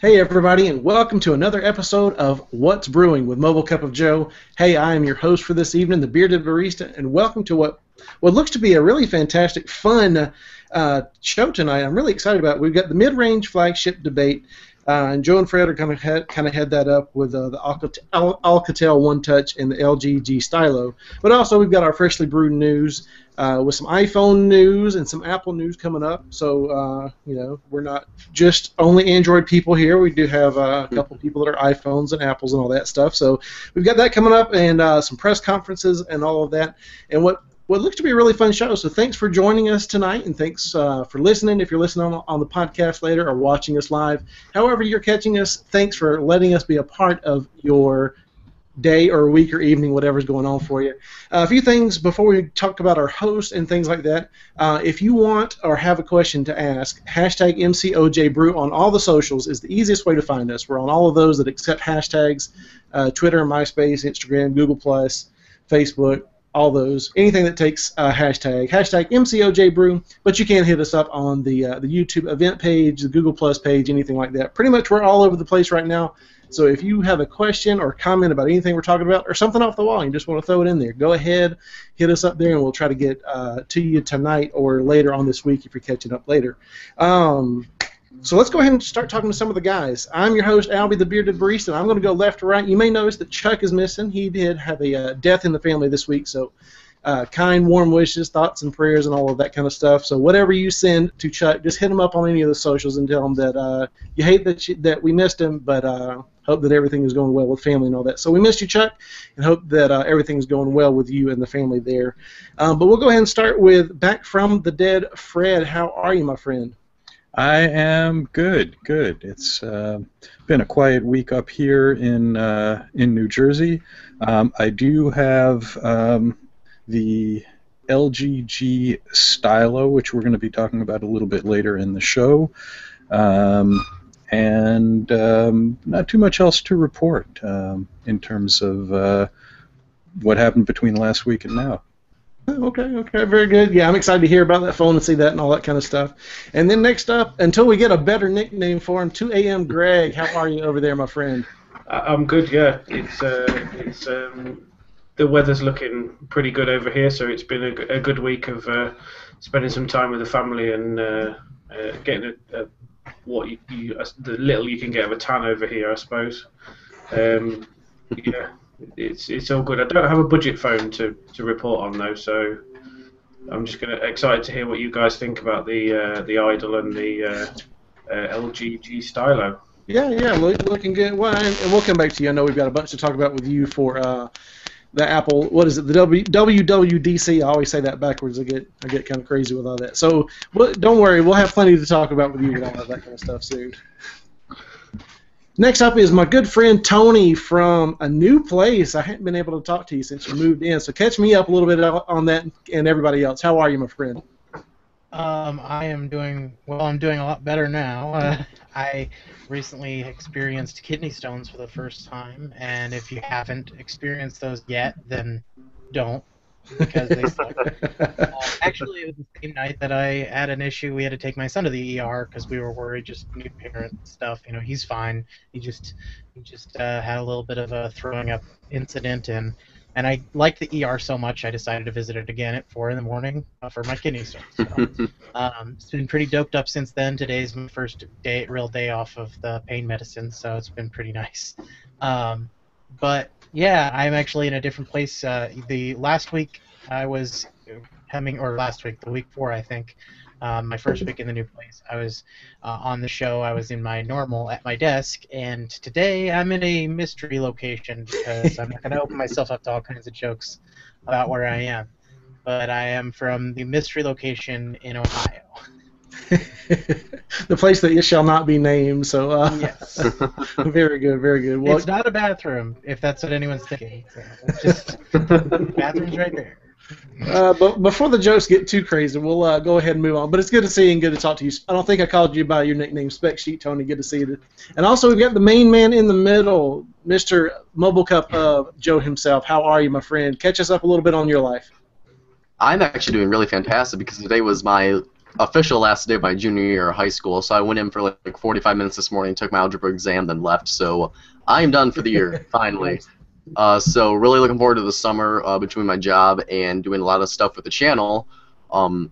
Hey everybody, and welcome to another episode of What's Brewing with Mobile Cup of Joe. Hey, I am your host for this evening, the Bearded Barista, and welcome to what looks to be a really fantastic, fun show tonight. I'm really excited about it. We've got the mid-range flagship debate, and Joe and Fred are going to kind of head that up with the Alcatel One Touch and the LG G Stylo. But also we've got our freshly brewed news with some iPhone news and some Apple news coming up. So, you know, we're not just only Android people here. We do have a couple people that are iPhones and Apples and all that stuff. So we've got that coming up, and some press conferences and all of that. And what looks to be a really fun show. So thanks for joining us tonight, and thanks for listening. If you're listening on the podcast later or watching us live, however you're catching us, thanks for letting us be a part of your day or week or evening, whatever's going on for you. A few things before we talk about our host and things like that. If you want or have a question to ask, hashtag MCOJBrew on all the socials is the easiest way to find us. We're on all of those that accept hashtags, Twitter, MySpace, Instagram, Google+, Facebook, all those, anything that takes a hashtag MCOJBrew, but you can hit us up on the YouTube event page, the Google Plus page, anything like that. Pretty much we're all over the place right now, so if you have a question or comment about anything we're talking about or something off the wall and you just want to throw it in there, go ahead, hit us up there, and we'll try to get to you tonight or later on this week if you're catching up later. So let's go ahead and start talking to some of the guys. I'm your host, Albie the Bearded Barista, and I'm going to go left to right. You may notice that Chuck is missing. He did have a death in the family this week, so kind, warm wishes, thoughts, and prayers, and all of that kind of stuff. So whatever you send to Chuck, just hit him up on any of the socials and tell him that you hate that we missed him, but hope that everything is going well with family and all that. So we missed you, Chuck, and hope that everything's going well with you and the family there. But we'll go ahead and start with back from the dead, Fred. How are you, my friend? I am good. It's been a quiet week up here in New Jersey. I do have the LG G Stylo, which we're going to be talking about a little bit later in the show, and not too much else to report in terms of what happened between last week and now. Okay, very good. Yeah, I'm excited to hear about that phone and see that and all that kind of stuff. And then next up, until we get a better nickname for him, 2AM Greg. How are you over there, my friend? I'm good, yeah. It's the weather's looking pretty good over here, so it's been a good week of spending some time with the family and getting the little you can get of a tan over here, I suppose. Yeah. It's all good. I don't have a budget phone to report on though, so I'm just excited to hear what you guys think about the Idol and the LG G Stylo. Yeah, looking good. Well, and we'll come back to you. I know we've got a bunch to talk about with you for the Apple. What is it? The WWDC. I always say that backwards. I get kind of crazy with all that. So don't worry. We'll have plenty to talk about with you and all that kind of stuff soon. Next up is my good friend Tony from a new place. I hadn't been able to talk to you since you moved in, so catch me up a little bit on that and everybody else. How are you, my friend? I am doing well. I'm doing a lot better now. I recently experienced kidney stones for the first time, and if you haven't experienced those yet, then don't, because they suck. Actually, it was the same night that I had an issue. We had to take my son to the ER because we were worried, just new parent stuff. You know, he's fine. He just had a little bit of a throwing up incident, and I liked the ER so much I decided to visit it again at 4 in the morning for my kidney stones. So, it's been pretty doped up since then. Today's my first day, real day off of the pain medicine, so it's been pretty nice. But yeah, I'm actually in a different place. The week before, I think, my first week in the new place, I was on the show. I was in my normal at my desk, and today I'm in a mystery location because I'm not going to open myself up to all kinds of jokes about where I am. But I am from the mystery location in Ohio. The place that you shall not be named. So yes, very good. Well, it's not a bathroom, if that's what anyone's thinking. So just bathrooms right there. But before the jokes get too crazy, we'll go ahead and move on. But it's good to see you and good to talk to you. I don't think I called you by your nickname, Spec Sheet Tony. Good to see you. And also we've got the main man in the middle, Mr. Mobile Cup of Joe himself. How are you, my friend? Catch us up a little bit on your life. I'm actually doing really fantastic because today was my official last day of my junior year of high school, so I went in for like 45 minutes this morning, took my algebra exam, then left. So I'm done for the year, finally. So really looking forward to the summer between my job and doing a lot of stuff with the channel.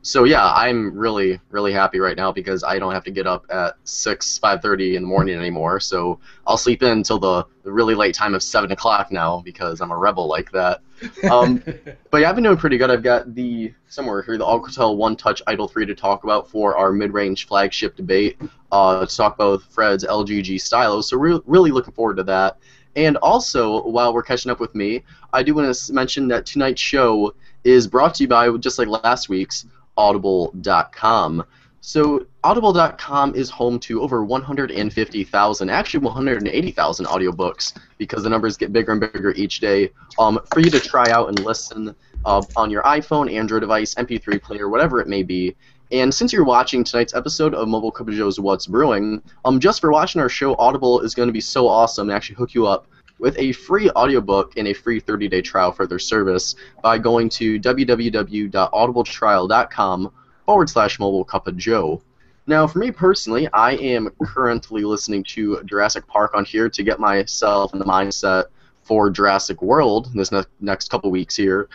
So yeah, I'm really, really happy right now because I don't have to get up at 5:30 in the morning anymore. So I'll sleep in until the really late time of 7 o'clock now because I'm a rebel like that. But yeah, I've been doing pretty good. I've got the Alcatel One Touch Idol 3 to talk about for our mid-range flagship debate. To talk about Fred's LG G Stylo. So we're really looking forward to that. And also, while we're catching up with me, I do want to mention that tonight's show is brought to you by, just like last week's, Audible.com. So Audible.com is home to over 150,000, actually 180,000 audiobooks, because the numbers get bigger and bigger each day, for you to try out and listen on your iPhone, Android device, MP3 player, whatever it may be. And since you're watching tonight's episode of Mobile Cubajo's What's Brewing, just for watching our show, Audible is going to be so awesome and actually hook you up with a free audiobook and a free 30-day trial for their service by going to www.audibletrial.com/mobilecupajoe. Now, for me personally, I am currently listening to Jurassic Park on here to get myself in the mindset for Jurassic World this next couple weeks here.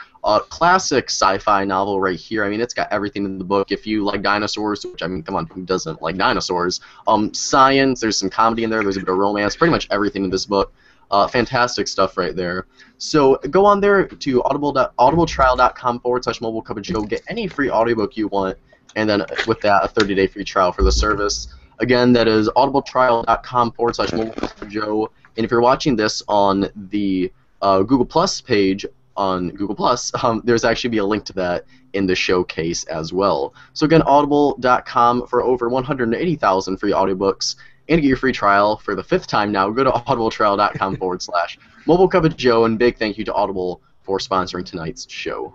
Classic sci-fi novel right here. I mean, it's got everything in the book. If you like dinosaurs, which, I mean, come on, who doesn't like dinosaurs? Science, there's some comedy in there, there's a bit of romance, pretty much everything in this book. Fantastic stuff right there. So go on there to audibletrial.com/mobilecupajoe, get any free audiobook you want, and then with that, a 30-day free trial for the service. Again, that is audibletrial.com/mobilecupajoe. And if you're watching this on the Google+ page on Google+, there's actually be a link to that in the showcase as well. So again, audible.com for over 180,000 free audiobooks. And to get your free trial for the 5th time now, go to audibletrial.com/mobilecupajoe, and big thank you to Audible for sponsoring tonight's show.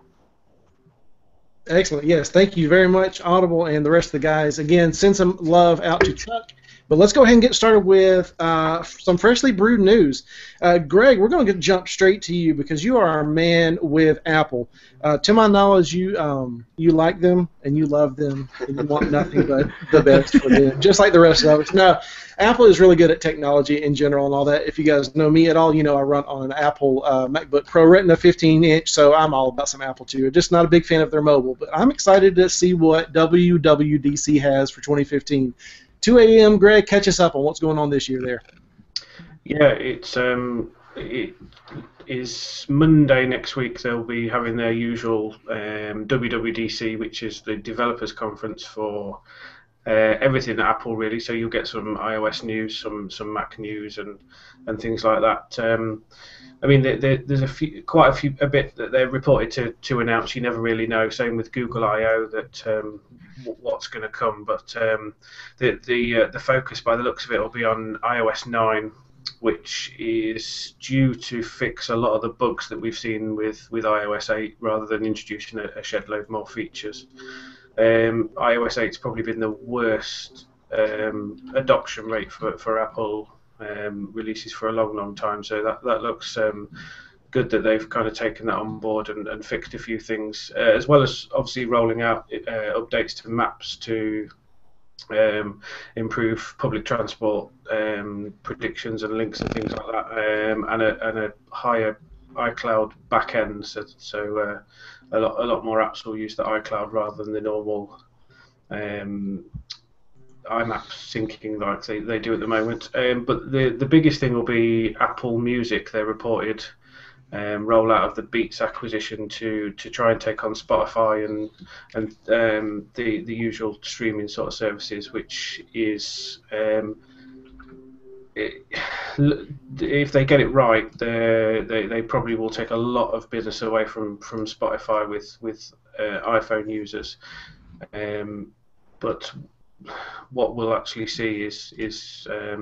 Excellent. Yes, thank you very much, Audible, and the rest of the guys. Again, send some love out to Chuck. But let's go ahead and get started with some freshly brewed news. Greg, we're going to jump straight to you because you are our man with Apple. To my knowledge, you like them and you love them and you want nothing but the best for them, just like the rest of us. Now, Apple is really good at technology in general and all that. If you guys know me at all, you know I run on an Apple MacBook Pro Retina 15-inch, so I'm all about some Apple too. I'm just not a big fan of their mobile, but I'm excited to see what WWDC has for 2015. 2 a.m. Greg, catch us up on what's going on this year there. Yeah, it's it is Monday next week. They'll be having their usual WWDC, which is the developers conference for everything at Apple really. So you'll get some iOS news, some Mac news, and things like that. I mean, there's quite a bit that they're reported to announce. You never really know. Same with Google I/O, that what's going to come. But the focus, by the looks of it, will be on iOS 9, which is due to fix a lot of the bugs that we've seen with iOS 8, rather than introducing a shed load more features. iOS 8's probably been the worst adoption rate for Apple releases for a long time, so that looks good that they've kind of taken that on board and fixed a few things, as well as obviously rolling out updates to maps to improve public transport predictions and links and things like that, and a higher iCloud backend, so a lot more apps will use the iCloud rather than the normal IMAP syncing like they do at the moment, but the biggest thing will be Apple Music. Their reported rollout of the Beats acquisition to try and take on Spotify and the usual streaming sort of services, which is if they get it right, they probably will take a lot of business away from Spotify with iPhone users, but what we'll actually see is a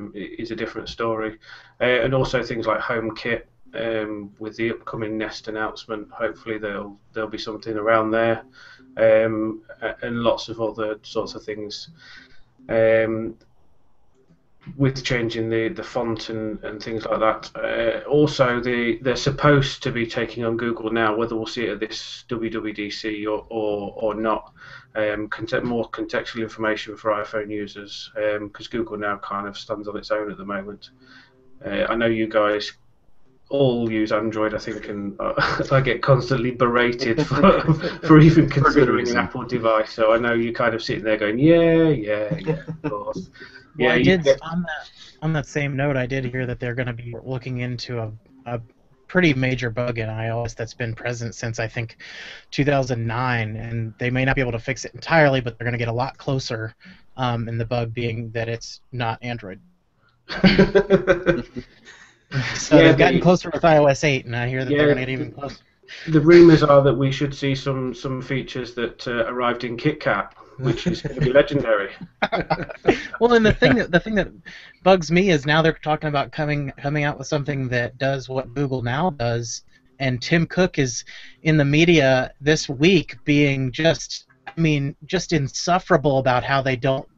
different story, and also things like HomeKit with the upcoming Nest announcement. Hopefully there'll be something around there, and lots of other sorts of things. with changing the font and things like that. Also, they're supposed to be taking on Google Now, whether we'll see it at this WWDC or not. More contextual information for iPhone users, because Google Now kind of stands on its own at the moment. I know you guys all use Android, I think, and I get constantly berated for even considering an Apple device. So I know you're kind of sitting there going, yeah, of course. Yeah, well, I did on that same note. I did hear that they're going to be looking into a pretty major bug in iOS that's been present since, I think, 2009, and they may not be able to fix it entirely, but they're going to get a lot closer. And the bug being that it's not Android. So yeah, they've gotten closer with iOS 8, and I hear that they're going to get even closer. The rumors are that we should see some features that arrived in KitKat, which is going to be legendary. Well, and the thing that bugs me is now they're talking about coming out with something that does what Google Now does, and Tim Cook is in the media this week being just insufferable about how they don't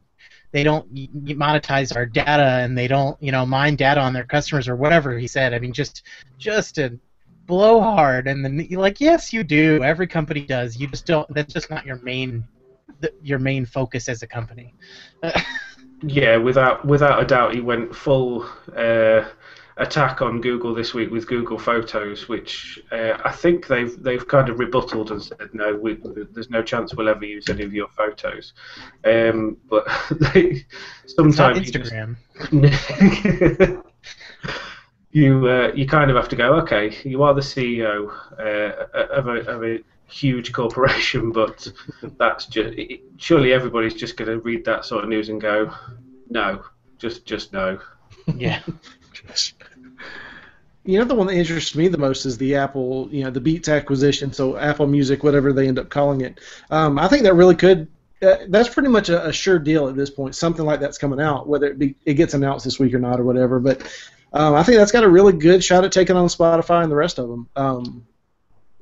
monetize our data, and they don't, mine data on their customers or whatever he said. I mean, just a blowhard. And then you're like, yes, you do. Every company does. You just don't. That's just not your main focus as a company. Yeah, without a doubt, he went full attack on Google this week with Google Photos, which I think they've kind of rebutted and said no, there's no chance we'll ever use any of your photos. But they, sometimes it's not Instagram. You kind of have to go, okay, you are the CEO of a huge corporation, but that's just surely everybody's just going to read that sort of news and go, no, just no. Yeah. You know, the one that interests me the most is the Apple, the Beats acquisition, so Apple Music, whatever they end up calling it. I think that really could, that's pretty much a sure deal at this point. Something like that's coming out, whether it gets announced this week or not or whatever. But I think that's got a really good shot at taking on Spotify and the rest of them.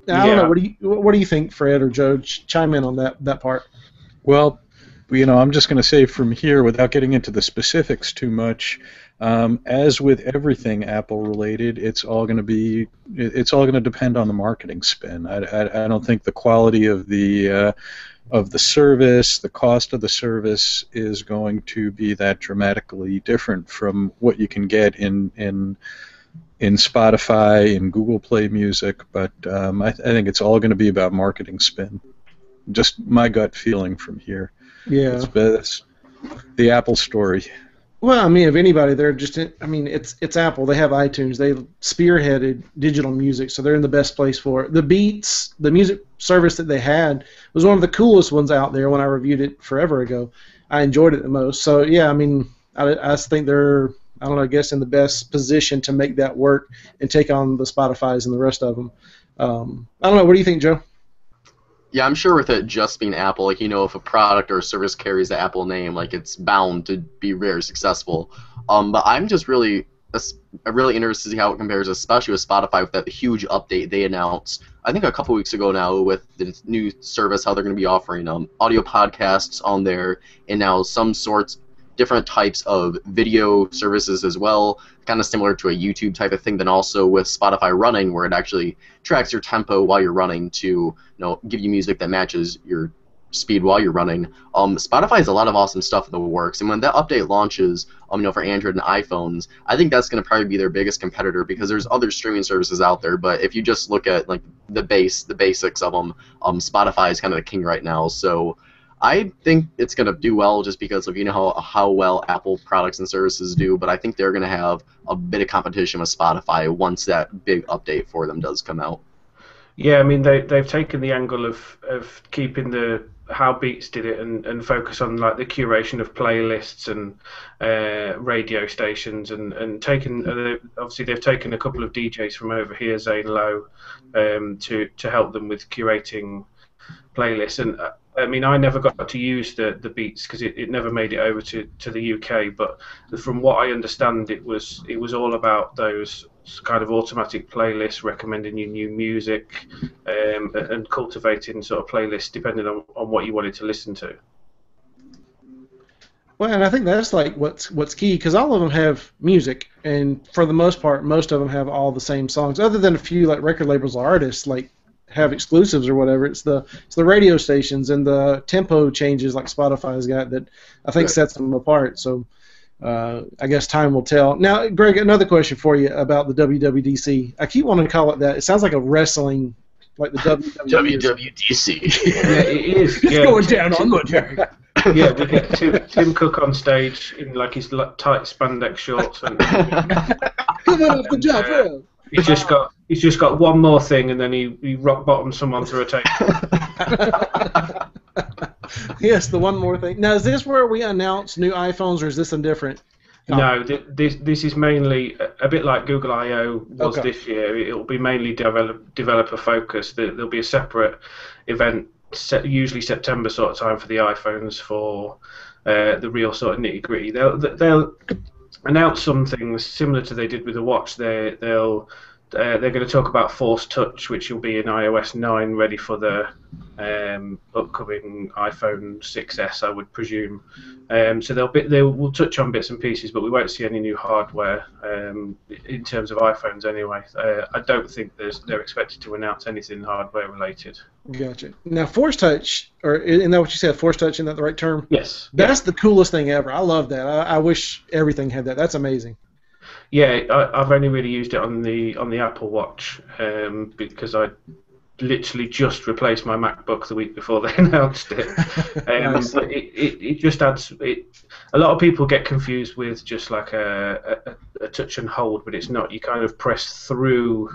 I don't know. What do you think, Fred or Joe? Chime in on that part. Well, I'm just going to say from here, without getting into the specifics too much, as with everything Apple-related, it's all going to depend on the marketing spin. I don't think the quality of the service, the cost of the service, is going to be that dramatically different from what you can get in Spotify, in Google Play Music. But I think it's all going to be about marketing spin. Just my gut feeling from here. Yeah, it's the Apple story. Well, I mean, if anybody, they're just, I mean, it's Apple. They have iTunes. They spearheaded digital music, so they're in the best place for it. The Beats, the music service that they had, was one of the coolest ones out there when I reviewed it forever ago. I enjoyed it the most. So, yeah, I mean, I think they're, I don't know, I guess in the best position to make that work and take on the Spotify's and the rest of them. I don't know. What do you think, Joe? Yeah, I'm sure with it just being Apple, like, if a product or a service carries the Apple name, like, it's bound to be very successful. But I'm just really interested to see how it compares, especially with Spotify, with that huge update they announced, I think a couple weeks ago now, with the new service, how they're going to be offering audio podcasts on there, and now some sorts, different types of video services as well, kind of similar to a YouTube type of thing, then also with Spotify running, where it actually tracks your tempo while you're running to give you music that matches your speed while you're running. Spotify has a lot of awesome stuff in the works, and when that update launches, for Android and iPhones, I think that's going to probably be their biggest competitor, because there's other streaming services out there, but if you just look at like the basics of them, Spotify is kind of the king right now, so I think it's going to do well just because of how well Apple products and services do, but I think they're going to have a bit of competition with Spotify once that big update for them does come out. Yeah, I mean, they've taken the angle of keeping the how Beats did it and focus on like the curation of playlists and radio stations and taken obviously they've taken a couple of DJs from over here, Zane Lowe, to help them with curating playlists. And I mean, I never got to use the Beats because it never made it over to the UK. But from what I understand, it was all about those kind of automatic playlists recommending you new music, and cultivating sort of playlists depending on what you wanted to listen to. Well, and I think that's like what's key, because all of them have music, and for the most part, most of them have all the same songs, other than a few like record labels or artists like have exclusives or whatever. It's the radio stations and the tempo changes like Spotify's got that I think sets them apart. So I guess time will tell. Now, Greg, another question for you about the WWDC. I keep wanting to call it that. It sounds like a wrestling. Like the WWDC. Yeah, it is. It's going down on the Yeah, we get Tim Cook on stage in like his tight spandex shorts. And, come on, good job, bro. He's just got one more thing, and then he rock bottoms someone through a table. Yes, the one more thing. Now, is this where we announce new iPhones, or is this indifferent? No, this is mainly a bit like Google I.O. was this year. It will be mainly developer focused. There'll be a separate event, usually September sort of time, for the iPhones for the real sort of nitty gritty. They'll announce some things similar to they did with the watch. They're going to talk about Force Touch, which will be in iOS 9, ready for the upcoming iPhone 6s, I would presume. So they will touch on bits and pieces, but we won't see any new hardware in terms of iPhones anyway. I don't think they're expected to announce anything hardware related. Gotcha. Now, Force Touch, or isn't that what you said? Force Touch, isn't that the right term? Yes. That's the coolest thing ever. I love that. I wish everything had that. That's amazing. Yeah, I've only really used it on the Apple Watch because I literally just replaced my MacBook the week before they announced it. But it just adds it. A lot of people get confused with just like a touch and hold, but it's not. You kind of press through.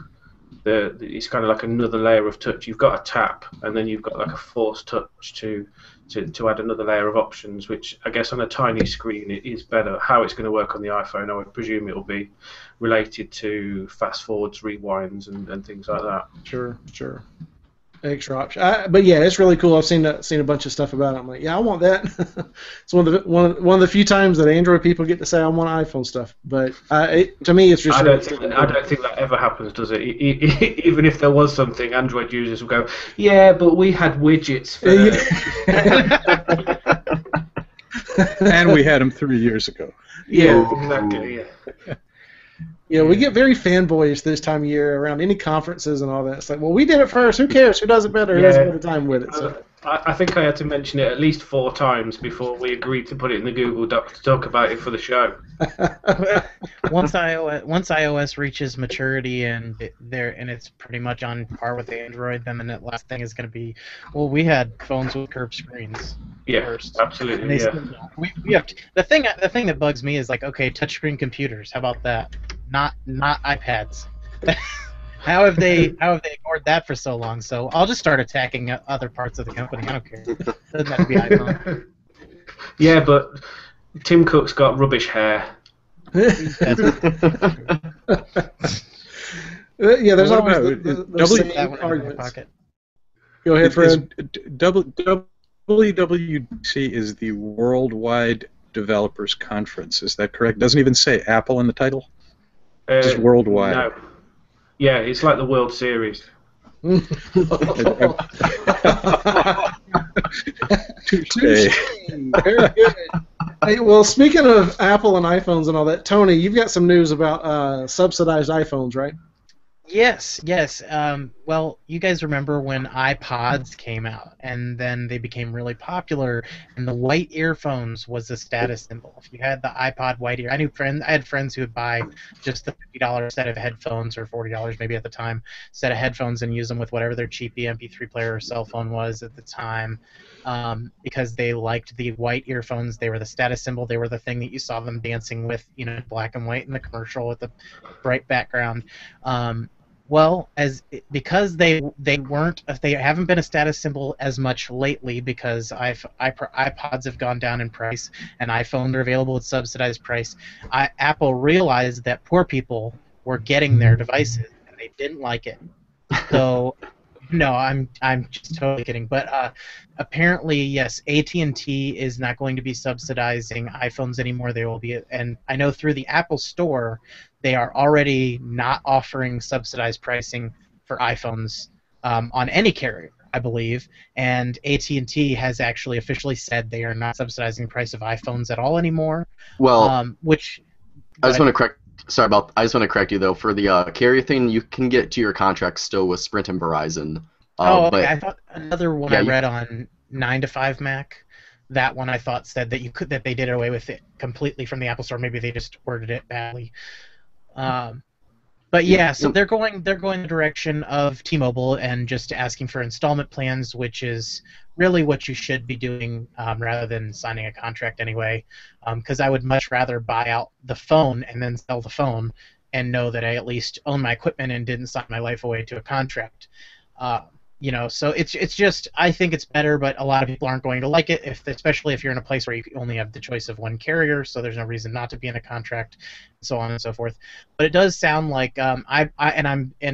It's kind of like another layer of touch. You've got a tap, and then you've got like a force touch to add another layer of options, which I guess on a tiny screen it is better. How it's going to work on the iPhone, I would presume it will be related to fast forwards, rewinds, and things like that. Sure. Extra option. But yeah, it's really cool. I've seen a bunch of stuff about it. I'm like, yeah, I want that. It's one of the few times that Android people get to say I want iPhone stuff. But to me, it's just. I don't think that ever happens, does it? Even if there was something, Android users will go, yeah, but we had widgets for. And we had them 3 years ago. Yeah, exactly. Yeah. Yeah, we get very fanboyish this time of year around any conferences and all that. It's like, well, we did it first. Who cares? Who does it better? Who has a better time with it? So. I think I had to mention it at least 4 times before we agreed to put it in the Google Doc to talk about it for the show. Once iOS reaches maturity and it's pretty much on par with Android, then the last thing is going to be, well, we had phones with curved screens. Yeah, first. Absolutely. Yeah. The thing that bugs me is like, okay, touchscreen computers. How about that? Not iPads. How have they ignored that for so long? So I'll just start attacking other parts of the company. I don't care. Doesn't have to be iPhone. Yeah, but Tim Cook's got rubbish hair. Yeah, there's always the argument pocket. Go ahead, Fred. WWDC is the Worldwide Developers Conference. Is that correct? Doesn't even say Apple in the title. Just worldwide. No. Yeah, it's like the World Series. Touché. Very good. Hey, well, speaking of Apple and iPhones and all that, Tony, you've got some news about subsidized iPhones, right? Yes. Well, you guys remember when iPods came out, and then they became really popular, and the white earphones was the status symbol. If you had the iPod white ear, I had friends who would buy just the $50 set of headphones, or $40 maybe at the time, set of headphones and use them with whatever their cheapy MP3 player or cell phone was at the time, because they liked the white earphones. They were the status symbol. They were the thing that you saw them dancing with, you know, black and white in the commercial with the bright background. Well, because they haven't been a status symbol as much lately, because iPods have gone down in price and iPhones are available at subsidized price. Apple realized that poor people were getting their devices and they didn't like it. So, no, I'm just totally kidding. But apparently, yes, AT&T is not going to be subsidizing iPhones anymore. They will be, and I know through the Apple Store, they are already not offering subsidized pricing for iPhones on any carrier. I believe, and AT&T has actually officially said they are not subsidizing the price of iPhones at all anymore. Well, which I just want to correct. Sorry about. I just want to correct you though. For the carrier thing, you can get to your contract still with Sprint and Verizon. Oh, okay. But, I thought another one I read on 9to5 Mac. That one I thought said that you could that they did away with it completely from the Apple Store. Maybe they just worded it badly. But yeah, so they're going the direction of T-Mobile and just asking for installment plans, which is really what you should be doing rather than signing a contract anyway. Because I would much rather buy out the phone and then sell the phone and know that I at least own my equipment and didn't sign my life away to a contract. You know, so it's just I think it's better, but a lot of people aren't going to like it, especially if you're in a place where you only have the choice of one carrier, so there's no reason not to be in a contract, and so on and so forth. But it does sound like it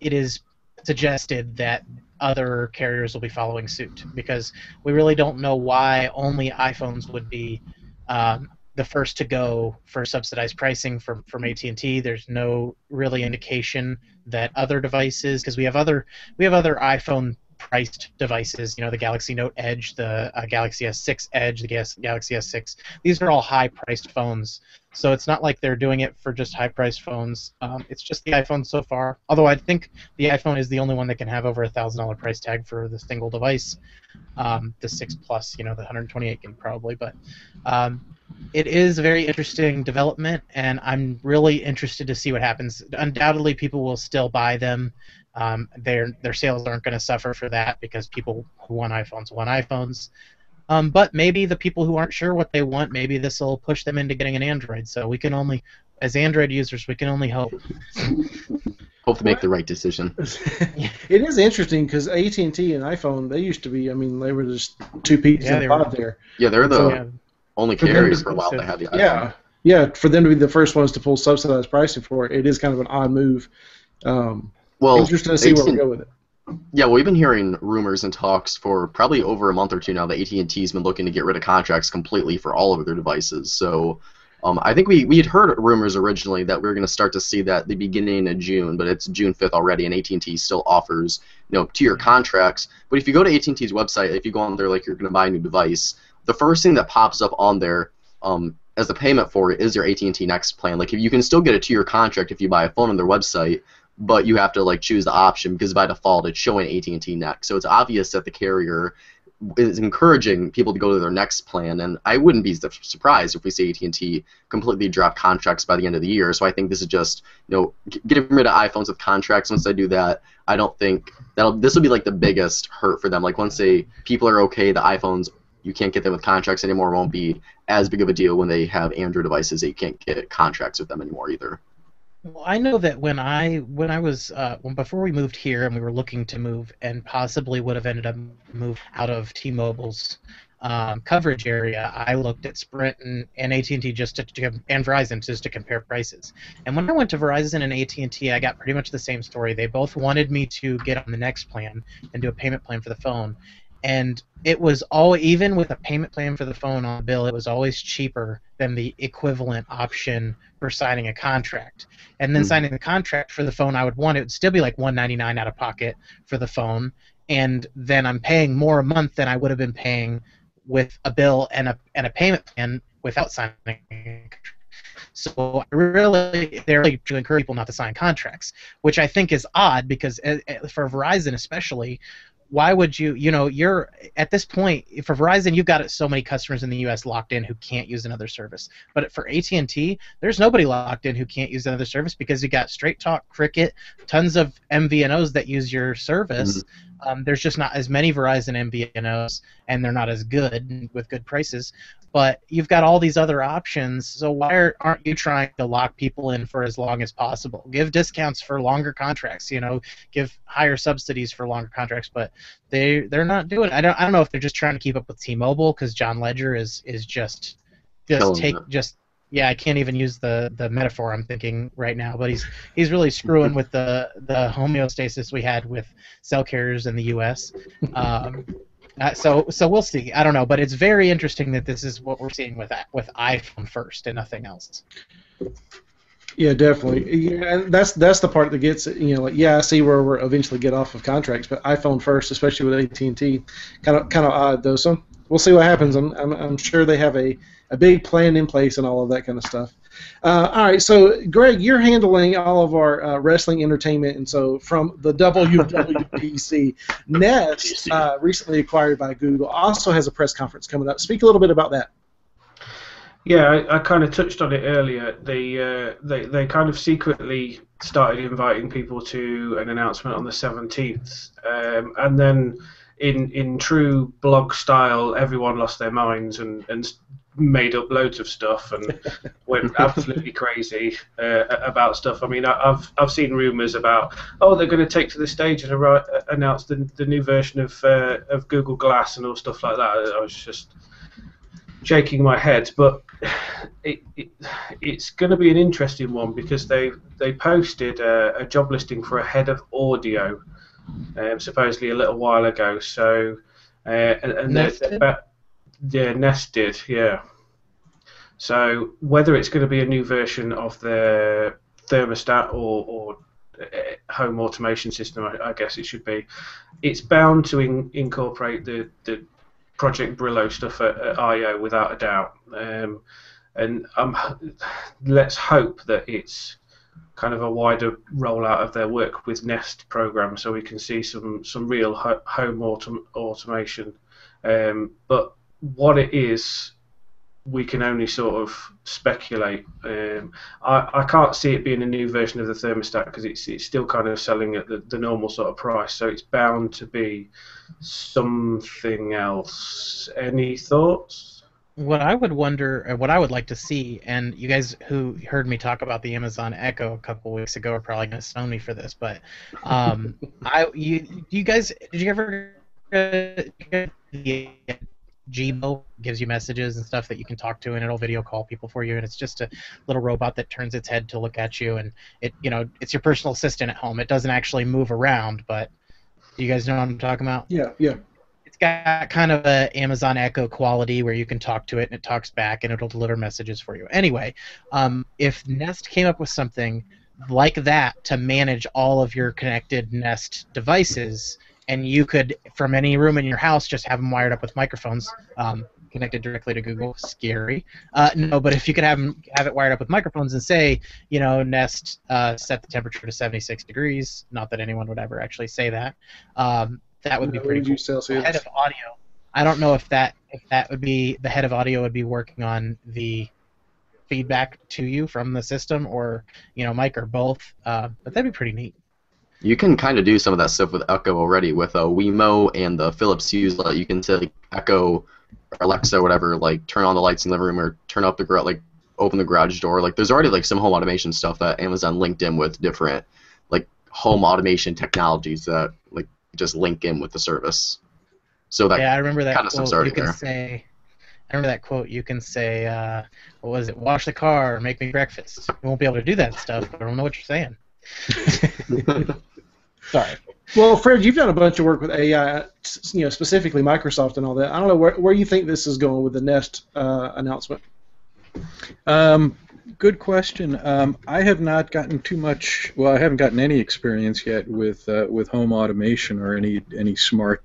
is suggested that other carriers will be following suit because we really don't know why only iPhones would be the first to go for subsidized pricing from AT&T. There's no really indication that other devices, because we have other iPhone priced devices, you know, the Galaxy Note Edge, the Galaxy S6 Edge, the Galaxy S6. These are all high-priced phones, so it's not like they're doing it for just high-priced phones. It's just the iPhone so far. Although I think the iPhone is the only one that can have over $1,000 price tag for the single device, the 6 Plus, you know, the 128 gig probably, but. It is a very interesting development, and I'm really interested to see what happens. Undoubtedly, people will still buy them. Their sales aren't going to suffer for that because people who want iPhones want iPhones. But maybe the people who aren't sure what they want, maybe this will push them into getting an Android. So we can only, as Android users, we can only hope. Hope to make the right decision. It is interesting because AT&T and iPhone, they used to be, I mean, they were just two peas in a pod there. Yeah, they're the... So, yeah. Only carriers for a while that had the iPhone. Yeah, for them to be the first ones to pull subsidized pricing for it is kind of an odd move. Well, interesting to see where we go with it. Yeah, well, we've been hearing rumors and talks for probably over a month or two now that AT&T's been looking to get rid of contracts completely for all of their devices. So I think we had heard rumors originally that we were going to start to see that the beginning of June, but it's June 5th already, and AT&T still offers, you know, tier contracts. But if you go to AT&T's website, if you go on there like you're going to buy a new device, the first thing that pops up on there as the payment for it is your AT&T Next plan. Like, if you can still get a two-year contract if you buy a phone on their website, but you have to like choose the option because by default it's showing AT&T Next. So it's obvious that the carrier is encouraging people to go to their next plan, and I wouldn't be surprised if we see AT&T completely drop contracts by the end of the year. So I think this is just, you know, getting rid of iPhones with contracts. Once they do that, I don't think this will be like the biggest hurt for them. Like, once people are okay, the iPhones. You can't get them with contracts anymore. It won't be as big of a deal when they have Android devices that you can't get contracts with them anymore either. Well, I know that when I was before we moved here and we were looking to move and possibly would have ended up moving out of T-Mobile's coverage area, I looked at Sprint and AT&T just and Verizon just to compare prices. And when I went to Verizon and AT&T, I got pretty much the same story. They both wanted me to get on the Next plan and do a payment plan for the phone. And it was even with a payment plan for the phone on the bill, it was always cheaper than the equivalent option for signing a contract. And then signing the contract for the phone I would want, it would still be like $199 out of pocket for the phone. And then I'm paying more a month than I would have been paying with a bill and a payment plan without signing a contract. So they're really to encourage people not to sign contracts, which I think is odd because for Verizon especially, why would you're at this point, for Verizon, you've got so many customers in the U.S. locked in who can't use another service. But for AT&T, there's nobody locked in who can't use another service because you got Straight Talk, Cricket, tons of MVNOs that use your service. There's just not as many Verizon MVNOs, and they're not as good with good prices. But you've got all these other options, so why aren't you trying to lock people in for as long as possible? Give discounts for longer contracts, you know, give higher subsidies for longer contracts, but they're not doing it. I don't know if they're just trying to keep up with T-Mobile because John Ledger is just yeah, I can't even use the metaphor I'm thinking right now, but he's really screwing with the homeostasis we had with cell carriers in the U.S. So we'll see. I don't know, but it's very interesting that this is what we're seeing with iPhone first and nothing else. Yeah, definitely. Yeah, and that's the part that gets it. You know, like, yeah, I see where we'll eventually get off of contracts, but iPhone first, especially with AT&T, kind of odd though. So we'll see what happens. I'm sure they have a big plan in place and all of that kind of stuff. All right, so Greg, you're handling all of our wrestling entertainment, and so from the WWDC, Nest, recently acquired by Google, also has a press conference coming up. Speak a little bit about that. Yeah, I kind of touched on it earlier. They kind of secretly started inviting people to an announcement on the 17th, and then in true blog style, everyone lost their minds and made up loads of stuff and went absolutely crazy about stuff. I mean, I've seen rumours about, oh, they're going to take to the stage and announce the new version of Google Glass and all stuff like that. I was just shaking my head, but it's going to be an interesting one because they posted a job listing for a head of audio, supposedly a little while ago. So and Nest did, yeah. So whether it's going to be a new version of the thermostat or home automation system, I guess it should be. It's bound to incorporate the Project Brillo stuff at I/O without a doubt, and let's hope that it's kind of a wider rollout of their work with Nest program, so we can see some real home automation. But what it is, we can only sort of speculate. I can't see it being a new version of the thermostat because it's still kind of selling at the normal sort of price, so it's bound to be something else. Any thoughts? What I would wonder, what I would like to see, and you guys who heard me talk about the Amazon Echo a couple weeks ago are probably going to stone me for this, but you guys, did you ever get the Gmail gives you messages and stuff that you can talk to, and it'll video call people for you, and it's just a little robot that turns its head to look at you, and it's your personal assistant at home. It doesn't actually move around, but do you guys know what I'm talking about? Yeah, yeah. It's got kind of an Amazon Echo quality where you can talk to it and it talks back and it'll deliver messages for you. Anyway, if Nest came up with something like that to manage all of your connected Nest devices, and you could, from any room in your house, just have them wired up with microphones connected directly to Google. Scary. No, but if you could have it wired up with microphones and say, Nest, set the temperature to 76 degrees, not that anyone would ever actually say that, that would be pretty cool. Celsius. Head of audio. I don't know if that would be, the head of audio would be working on the feedback to you from the system or, mic or both, but that'd be pretty neat. You can kind of do some of that stuff with Echo already with a Wemo and the Philips Hue. You can say like, Echo or Alexa, or whatever, like turn on the lights in the room or turn up the open the garage door. Like there's already like some home automation stuff that Amazon linked in with different like home automation technologies that like just link in with the service. So that I remember that kind of stuff's already there. I remember that quote. You can say, what was it? Wash the car or make me breakfast. You won't be able to do that stuff. But I don't know what you're saying. Sorry. Well, Fred, you've done a bunch of work with AI, specifically Microsoft and all that. I don't know where you think this is going with the Nest announcement. Good question. I have not gotten too much. Well, I haven't gotten any experience yet with home automation or any smart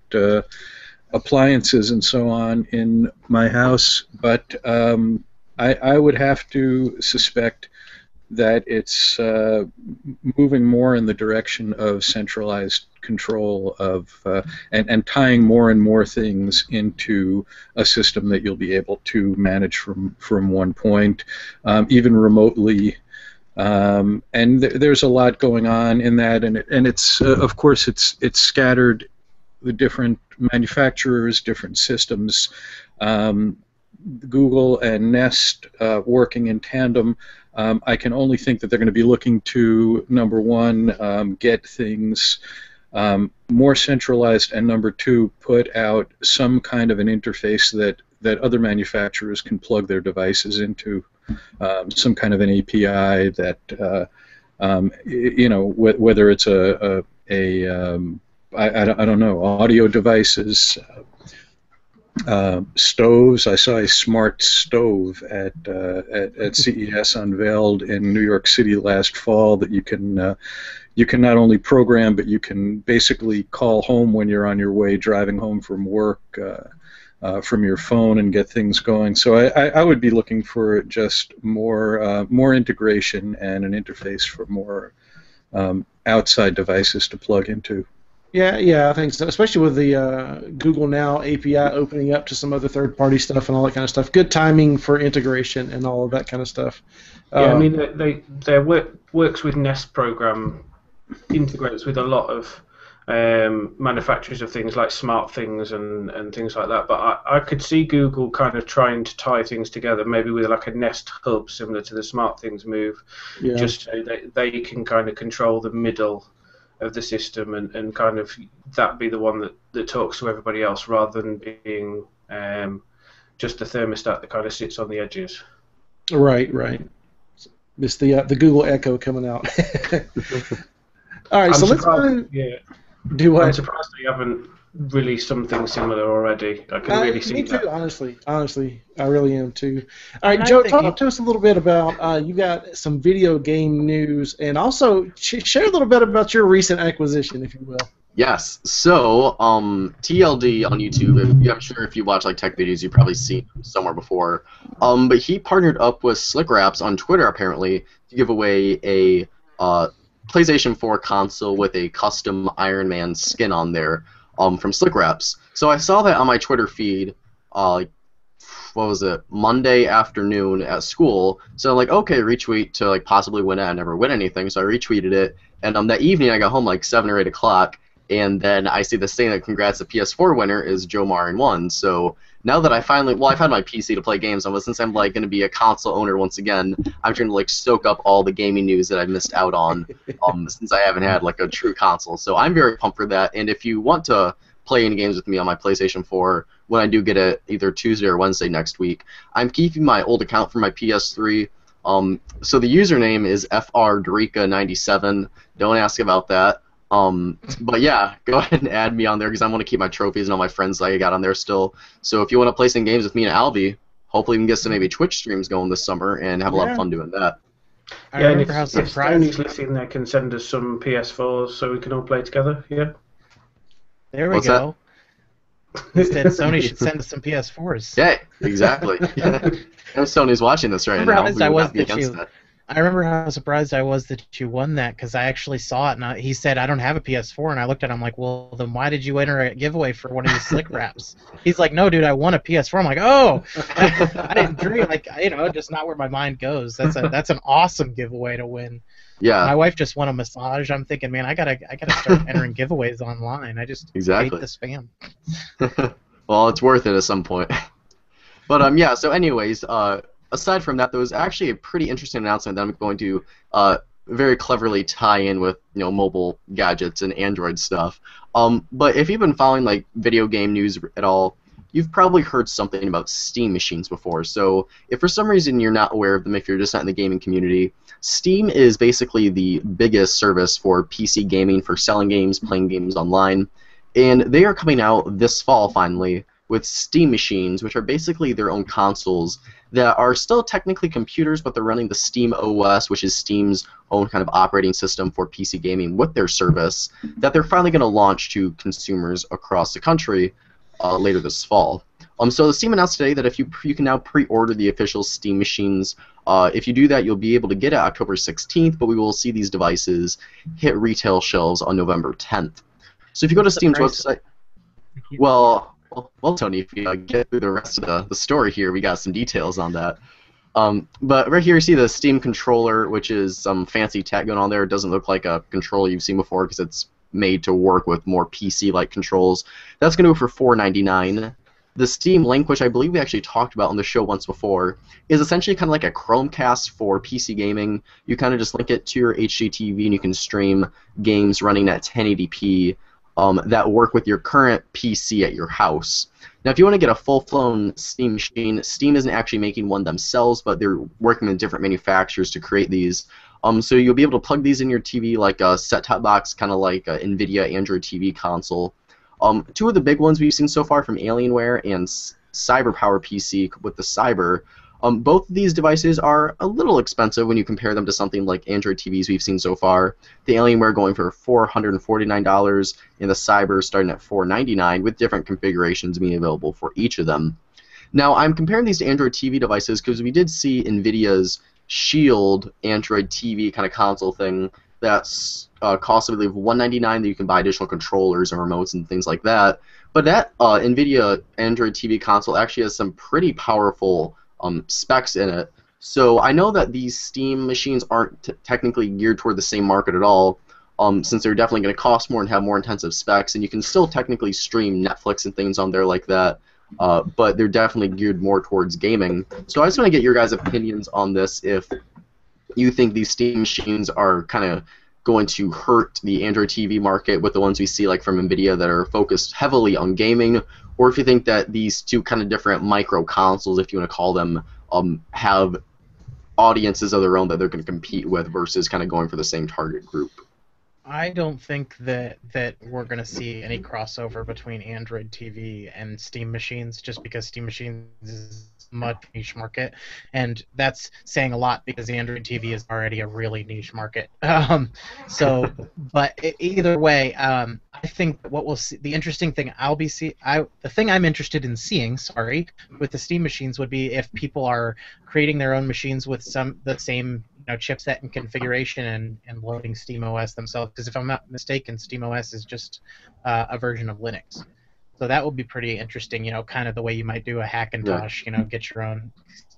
appliances and so on in my house. But I would have to suspect that it's moving more in the direction of centralized control of and tying more and more things into a system that you'll be able to manage from one point, even remotely. And there's a lot going on in that, and it's of course it's scattered, the different manufacturers, different systems, Google and Nest working in tandem. I can only think that they're going to be looking to, number one, get things more centralized, and number two, put out some kind of an interface that other manufacturers can plug their devices into, some kind of an API that, whether it's I don't know, audio devices, Stoves. I saw a smart stove at CES unveiled in New York City last fall that you can not only program, but you can basically call home when you're on your way driving home from work from your phone and get things going. So I would be looking for just more more integration and an interface for more outside devices to plug into. Yeah, yeah, I think so, especially with the Google Now API opening up to some other third-party stuff and all that kind of stuff. Good timing for integration and all of that kind of stuff. Yeah, I mean, their works with Nest program integrates with a lot of manufacturers of things like SmartThings and things like that. But I could see Google kind of trying to tie things together, maybe with like a Nest hub similar to the SmartThings move, yeah. Just so they can kind of control the middle of the system and kind of that be the one that talks to everybody else rather than being just the thermostat that kind of sits on the edges. Right, right. It's the Google Echo coming out. All right, so let's go ahead and do what? I'm surprised they haven't released something similar already. I can really see that. Me too, honestly. I really am too. All right, Joe, talk to us a little bit about, you got some video game news, and also share a little bit about your recent acquisition, if you will. Yes, so TLD on YouTube, I'm sure if you watch like tech videos, you've probably seen him somewhere before, but he partnered up with SlickWraps on Twitter, apparently, to give away a PlayStation 4 console with a custom Iron Man skin on there. From SlickWraps. So I saw that on my Twitter feed, what was it, Monday afternoon at school. So I'm like, okay, retweet to like possibly win it. I never win anything, so I retweeted it. And that evening I got home like 7 or 8 o'clock, and then I see this thing that congrats the PS4 winner is Joe Marin 1. So now that I finally, well, I've had my PC to play games on, but since I'm like going to be a console owner once again, I'm trying to like soak up all the gaming news that I've missed out on since I haven't had like a true console. So I'm very pumped for that. And if you want to play any games with me on my PlayStation 4 when I do get it either Tuesday or Wednesday next week, I'm keeping my old account for my PS3. So the username is FRDorica97. Don't ask about that. But yeah, go ahead and add me on there because I want to keep my trophies and all my friends that I got on there still. So if you want to play some games with me and Alvy, hopefully we can get some maybe Twitch streams going this summer and have a lot of fun doing that. Yeah, and if Tony's listening there can send us some PS4s so we can all play together, yeah. There we go. Instead, Sony should send us some PS4s. Yeah, exactly. Yeah. Sony's watching this right now. We would not be against that. I remember how surprised I was that you won that because I actually saw it and he said, I don't have a PS4. And I looked at him like, well, then why did you enter a giveaway for one of these SlickWraps? He's like, no, dude, I won a PS4. I'm like, oh, I didn't dream. Like, you know, just not where my mind goes. That's an awesome giveaway to win. Yeah. My wife just won a massage. I'm thinking, man, I gotta start entering giveaways online. I just hate the spam. Well, it's worth it at some point. But, yeah, so anyways, aside from that, there was actually a pretty interesting announcement that I'm going to very cleverly tie in with mobile gadgets and Android stuff. But if you've been following like video game news at all, you've probably heard something about Steam Machines before. So if for some reason you're not aware of them, if you're just not in the gaming community, Steam is basically the biggest service for PC gaming, for selling games, playing games online. And they are coming out this fall, finally, with Steam Machines, which are basically their own consoles that are still technically computers, but they're running the Steam OS, which is Steam's own kind of operating system for PC gaming with their service, that they're finally going to launch to consumers across the country later this fall. So the Steam announced today that if you can now pre-order the official Steam Machines. If you do that, you'll be able to get it October 16th, but we will see these devices hit retail shelves on November 10th. So if you go to Steam's website... Well, Tony, if you get through the rest of the story here, we got some details on that. But right here you see the Steam controller, which is some fancy tech going on there. It doesn't look like a controller you've seen before because it's made to work with more PC-like controls. That's going to go for $4.99. The Steam Link, which I believe we actually talked about on the show once before, is essentially kind of like a Chromecast for PC gaming. You kind of just link it to your HDTV and you can stream games running at 1080p. That work with your current PC at your house. Now, if you want to get a full-flown Steam Machine, Steam isn't actually making one themselves, but they're working with different manufacturers to create these. So you'll be able to plug these in your TV like a set-top box, kind of like an NVIDIA Android TV console. Two of the big ones we've seen so far from Alienware and CyberPower PC with the Cyber. Both of these devices are a little expensive when you compare them to something like Android TVs we've seen so far. The Alienware going for $449 and the Cyber starting at $499 with different configurations being available for each of them. Now, I'm comparing these to Android TV devices because we did see NVIDIA's Shield Android TV kind of console thing that's costs, I believe, $199 that you can buy additional controllers and remotes and things like that. But that NVIDIA Android TV console actually has some pretty powerful specs in it. So I know that these Steam machines aren't technically geared toward the same market at all, since they're definitely going to cost more and have more intensive specs, and you can still technically stream Netflix and things on there like that, but they're definitely geared more towards gaming. So I just want to get your guys' opinions on this, if you think these Steam machines are kind of going to hurt the Android TV market with the ones we see like from NVIDIA that are focused heavily on gaming, or if you think that these two kind of different micro consoles, if you want to call them, have audiences of their own that they're going to compete with versus kind of going for the same target group. I don't think that we're going to see any crossover between Android TV and Steam machines, just because Steam machines is much niche market, and that's saying a lot because the Android TV is already a really niche market. But either way, I think what we'll see, the interesting thing the thing I'm interested in seeing, with the Steam machines would be if people are creating their own machines with the same chipset and configuration and loading SteamOS themselves, because if I'm not mistaken, SteamOS is just a version of Linux. So that will be pretty interesting, kind of the way you might do a Hackintosh, get your own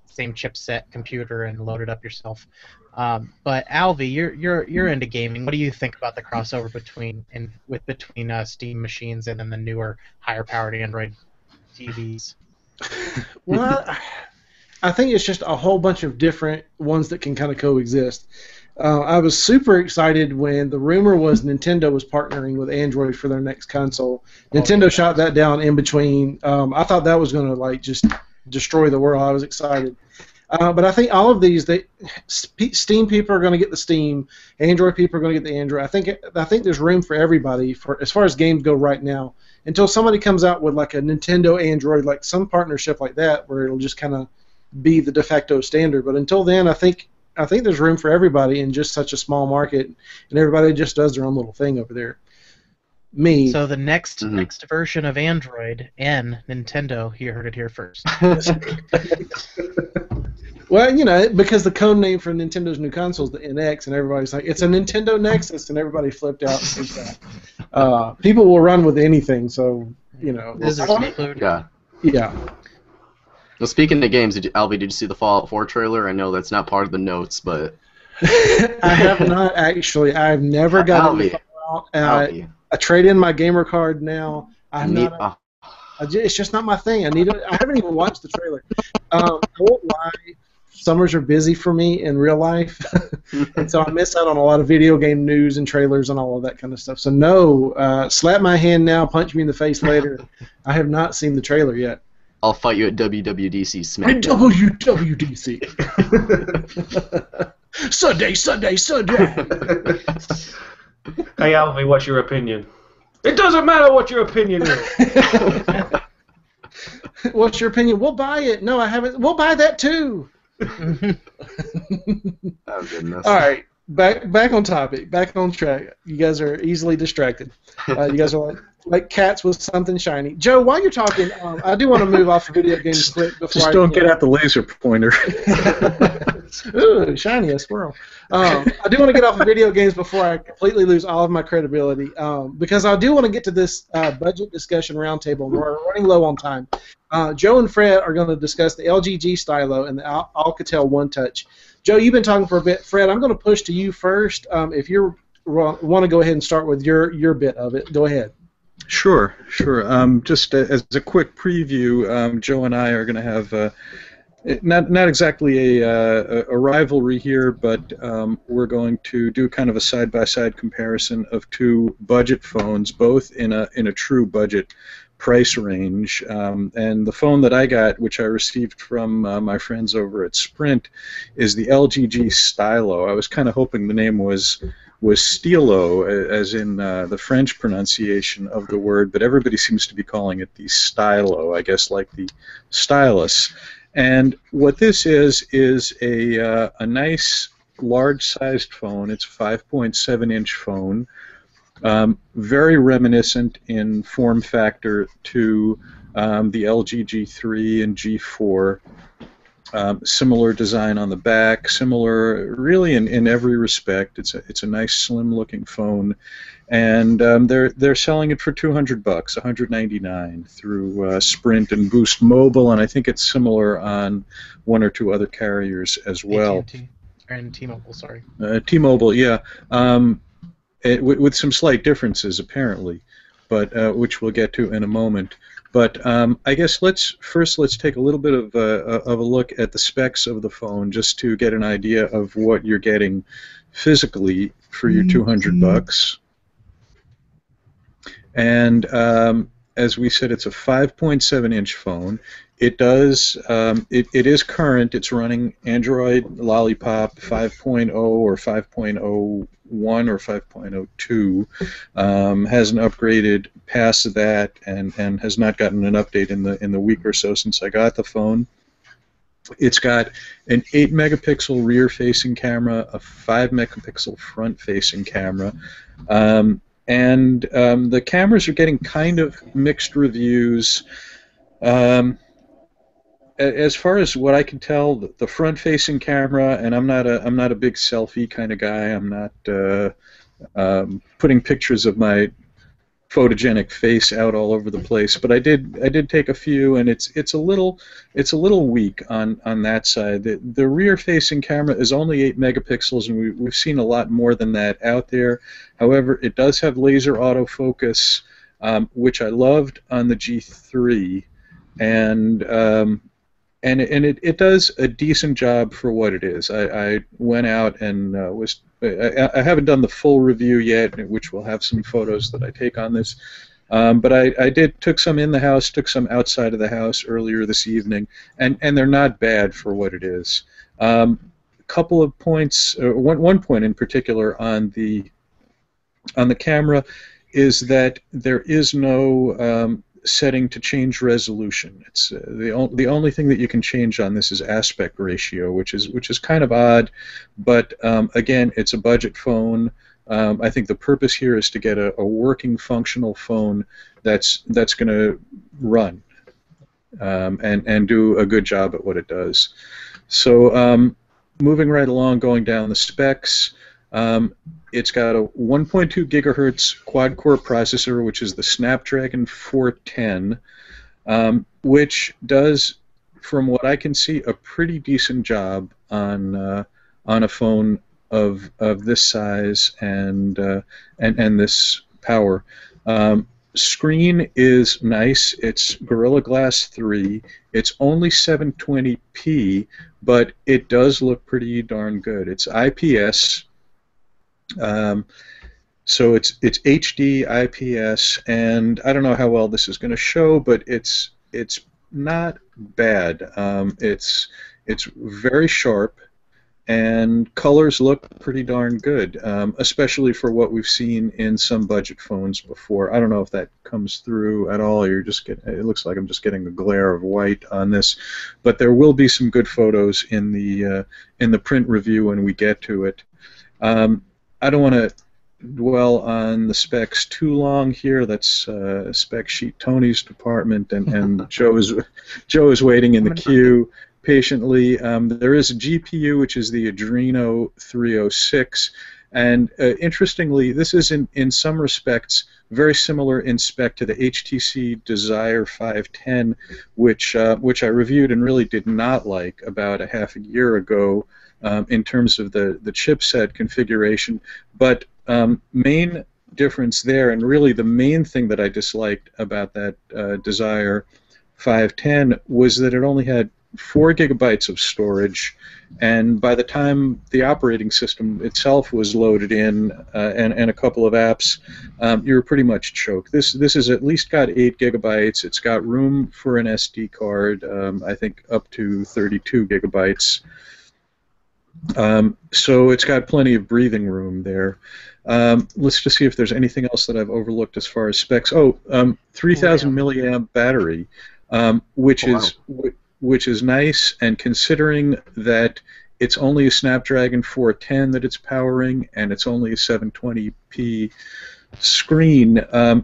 same chipset computer and load it up yourself. But Alvy, you're into gaming. What do you think about the crossover between Steam machines and then the newer, higher-powered Android TVs? Well, I think it's just a whole bunch of different ones that can kind of coexist. I was super excited when the rumor was Nintendo was partnering with Android for their next console. Nintendo shot that down in between. I thought that was going to just destroy the world. I was excited. But I think all of these, Steam people are going to get the Steam. Android people are going to get the Android. I think there's room for everybody for as far as games go right now. Until somebody comes out with like a Nintendo Android, like some partnership like that, where it'll just kind of be the de facto standard. But until then, I think there's room for everybody in just such a small market, and everybody just does their own little thing over there. So the next version of Android and Nintendo, you heard it here first. Well, because the code name for Nintendo's new console is the NX, and everybody's like, it's a Nintendo Nexus, and everybody flipped out. People will run with anything, so, This is included. Yeah. Well, speaking of games, Alvy, did you see the Fallout 4 trailer? I know that's not part of the notes, but... I have not, actually. I've never gotten Fallout. I trade in my gamer card now. It's just not my thing. I haven't even watched the trailer. I won't lie. Summers are busy for me in real life, and so I miss out on a lot of video game news and trailers and all of that kind of stuff. So no, slap my hand now, punch me in the face later. I have not seen the trailer yet. I'll fight you at WWDC SmackDown. WWDC. Sunday. Hey, Alvy, what's your opinion? It doesn't matter what your opinion is. What's your opinion? We'll buy it. No, I haven't. We'll buy that too. Oh, goodness. All right. Back on topic, back on track. You guys are easily distracted. You guys are like cats with something shiny. Joe, while you're talking, I do want to move off of video games quick. Just don't get out the laser pointer. Ooh, shiny, a squirrel. I do want to get off of video games before I completely lose all of my credibility, because I do want to get to this budget discussion roundtable. We're running low on time. Joe and Fred are going to discuss the LG G Stylo and the Alcatel One Touch. Joe, you've been talking for a bit. Fred, I'm going to push to you first. If you want to go ahead and start with your bit of it, go ahead. Sure. Just as a quick preview, Joe and I are going to have not exactly a rivalry here, but we're going to do kind of a side-by-side comparison of two budget phones, both in a true budget price range, and the phone that I got, which I received from my friends over at Sprint, is the LG G Stylo. I was kind of hoping the name was was Stylo, as in the French pronunciation of the word, but everybody seems to be calling it the Stylo, I guess, like the stylus. And what this is a nice large-sized phone. It's a 5.7-inch phone, very reminiscent in form factor to the LG G3 and G4. Similar design on the back, similar really in every respect. It's a nice slim looking phone, and they're selling it for $200, $199 through Sprint and Boost Mobile, and I think it's similar on one or two other carriers as well. AT&T and T-Mobile, sorry. T-Mobile, yeah, with some slight differences apparently, but which we'll get to in a moment. But I guess let's take a little bit of a look at the specs of the phone, just to get an idea of what you're getting physically for your $200. And as we said, it's a 5.7-inch phone. It does it is current. It's running Android Lollipop 5.0 or 5.01 or 5.02. Hasn't upgraded past that, and has not gotten an update in the week or so since I got the phone. It's got an 8-megapixel rear-facing camera, a 5-megapixel front-facing camera. And the cameras are getting kind of mixed reviews. As far as what I can tell, the front-facing camera, and I'm not a big selfie kind of guy. I'm not putting pictures of my photogenic face out all over the place. But I did take a few, and it's a little weak on that side. The rear-facing camera is only 8 megapixels, and we've seen a lot more than that out there. However, it does have laser autofocus, which I loved on the G3, and it does a decent job for what it is. I went out and I haven't done the full review yet, which will have some photos that I take on this. But I took some in the house, took some outside of the house earlier this evening, and they're not bad for what it is. A couple of points, one point in particular on the camera is that there is no setting to change resolution. It's the only thing that you can change on this is aspect ratio, which is kind of odd, but again, it's a budget phone. I think the purpose here is to get a working, functional phone that's going to run and do a good job at what it does. So moving right along, going down the specs. It's got a 1.2 gigahertz quad-core processor, which is the Snapdragon 410, which does, from what I can see, a pretty decent job on a phone of this size and this power. Screen is nice. It's Gorilla Glass 3. It's only 720p, but it does look pretty darn good. It's IPS. So it's HD IPS, and I don't know how well this is going to show, but it's not bad. It's very sharp, and colors look pretty darn good, especially for what we've seen in some budget phones before. I don't know if that comes through at all. You're just getting, it looks like I'm just getting a glare of white on this, but there will be some good photos in the print review when we get to it. I don't want to dwell on the specs too long here. That's spec sheet Tony's department, and Joe is waiting in the queue patiently. There is a GPU, which is the Adreno 306, and interestingly, this is in some respects very similar in spec to the HTC Desire 510, which I reviewed and really did not like about a half a year ago. In terms of the chipset configuration, but main difference there, and really the main thing that I disliked about that Desire 510 was that it only had 4 gigabytes of storage, and by the time the operating system itself was loaded in and a couple of apps, you were pretty much choked. This has at least got 8 gigabytes. It's got room for an SD card, I think up to 32 gigabytes. So it's got plenty of breathing room there. Let's just see if there's anything else that I've overlooked as far as specs. Oh, 3,000 milliamp battery, which is nice, and considering that it's only a Snapdragon 410 that it's powering, and it's only a 720p screen,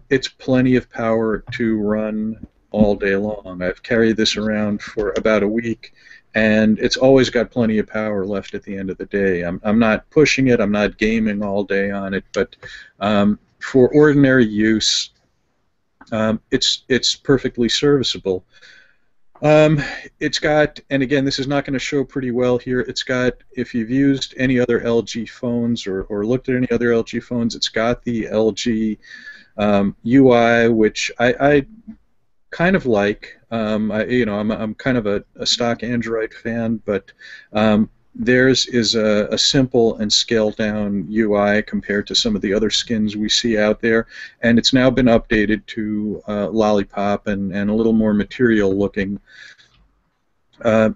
it's plenty of power to run all day long. I've carried this around for about a week, and it's always got plenty of power left at the end of the day. I'm not pushing it. I'm not gaming all day on it, but for ordinary use, it's perfectly serviceable. It's got, and again, this is not going to show pretty well here, it's got, if you've used any other LG phones or looked at any other LG phones, it's got the LG UI, which I kind of like. I'm kind of a stock Android fan, but theirs is a simple and scaled-down UI compared to some of the other skins we see out there, and it's now been updated to Lollipop and a little more material-looking.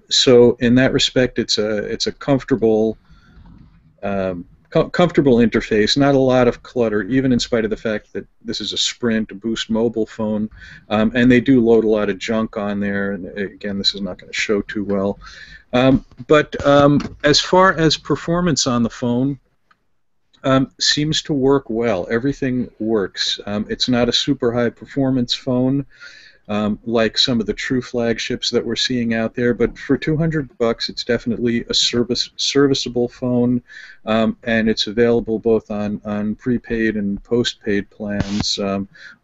So in that respect, it's a comfortable comfortable interface, not a lot of clutter, even in spite of the fact that this is a Sprint, a Boost mobile phone, and they do load a lot of junk on there, and again, this is not going to show too well. But as far as performance on the phone, seems to work well. Everything works. It's not a super high performance phone like some of the true flagships that we're seeing out there, but for $200 it's definitely a serviceable phone, and it's available both on prepaid and postpaid plans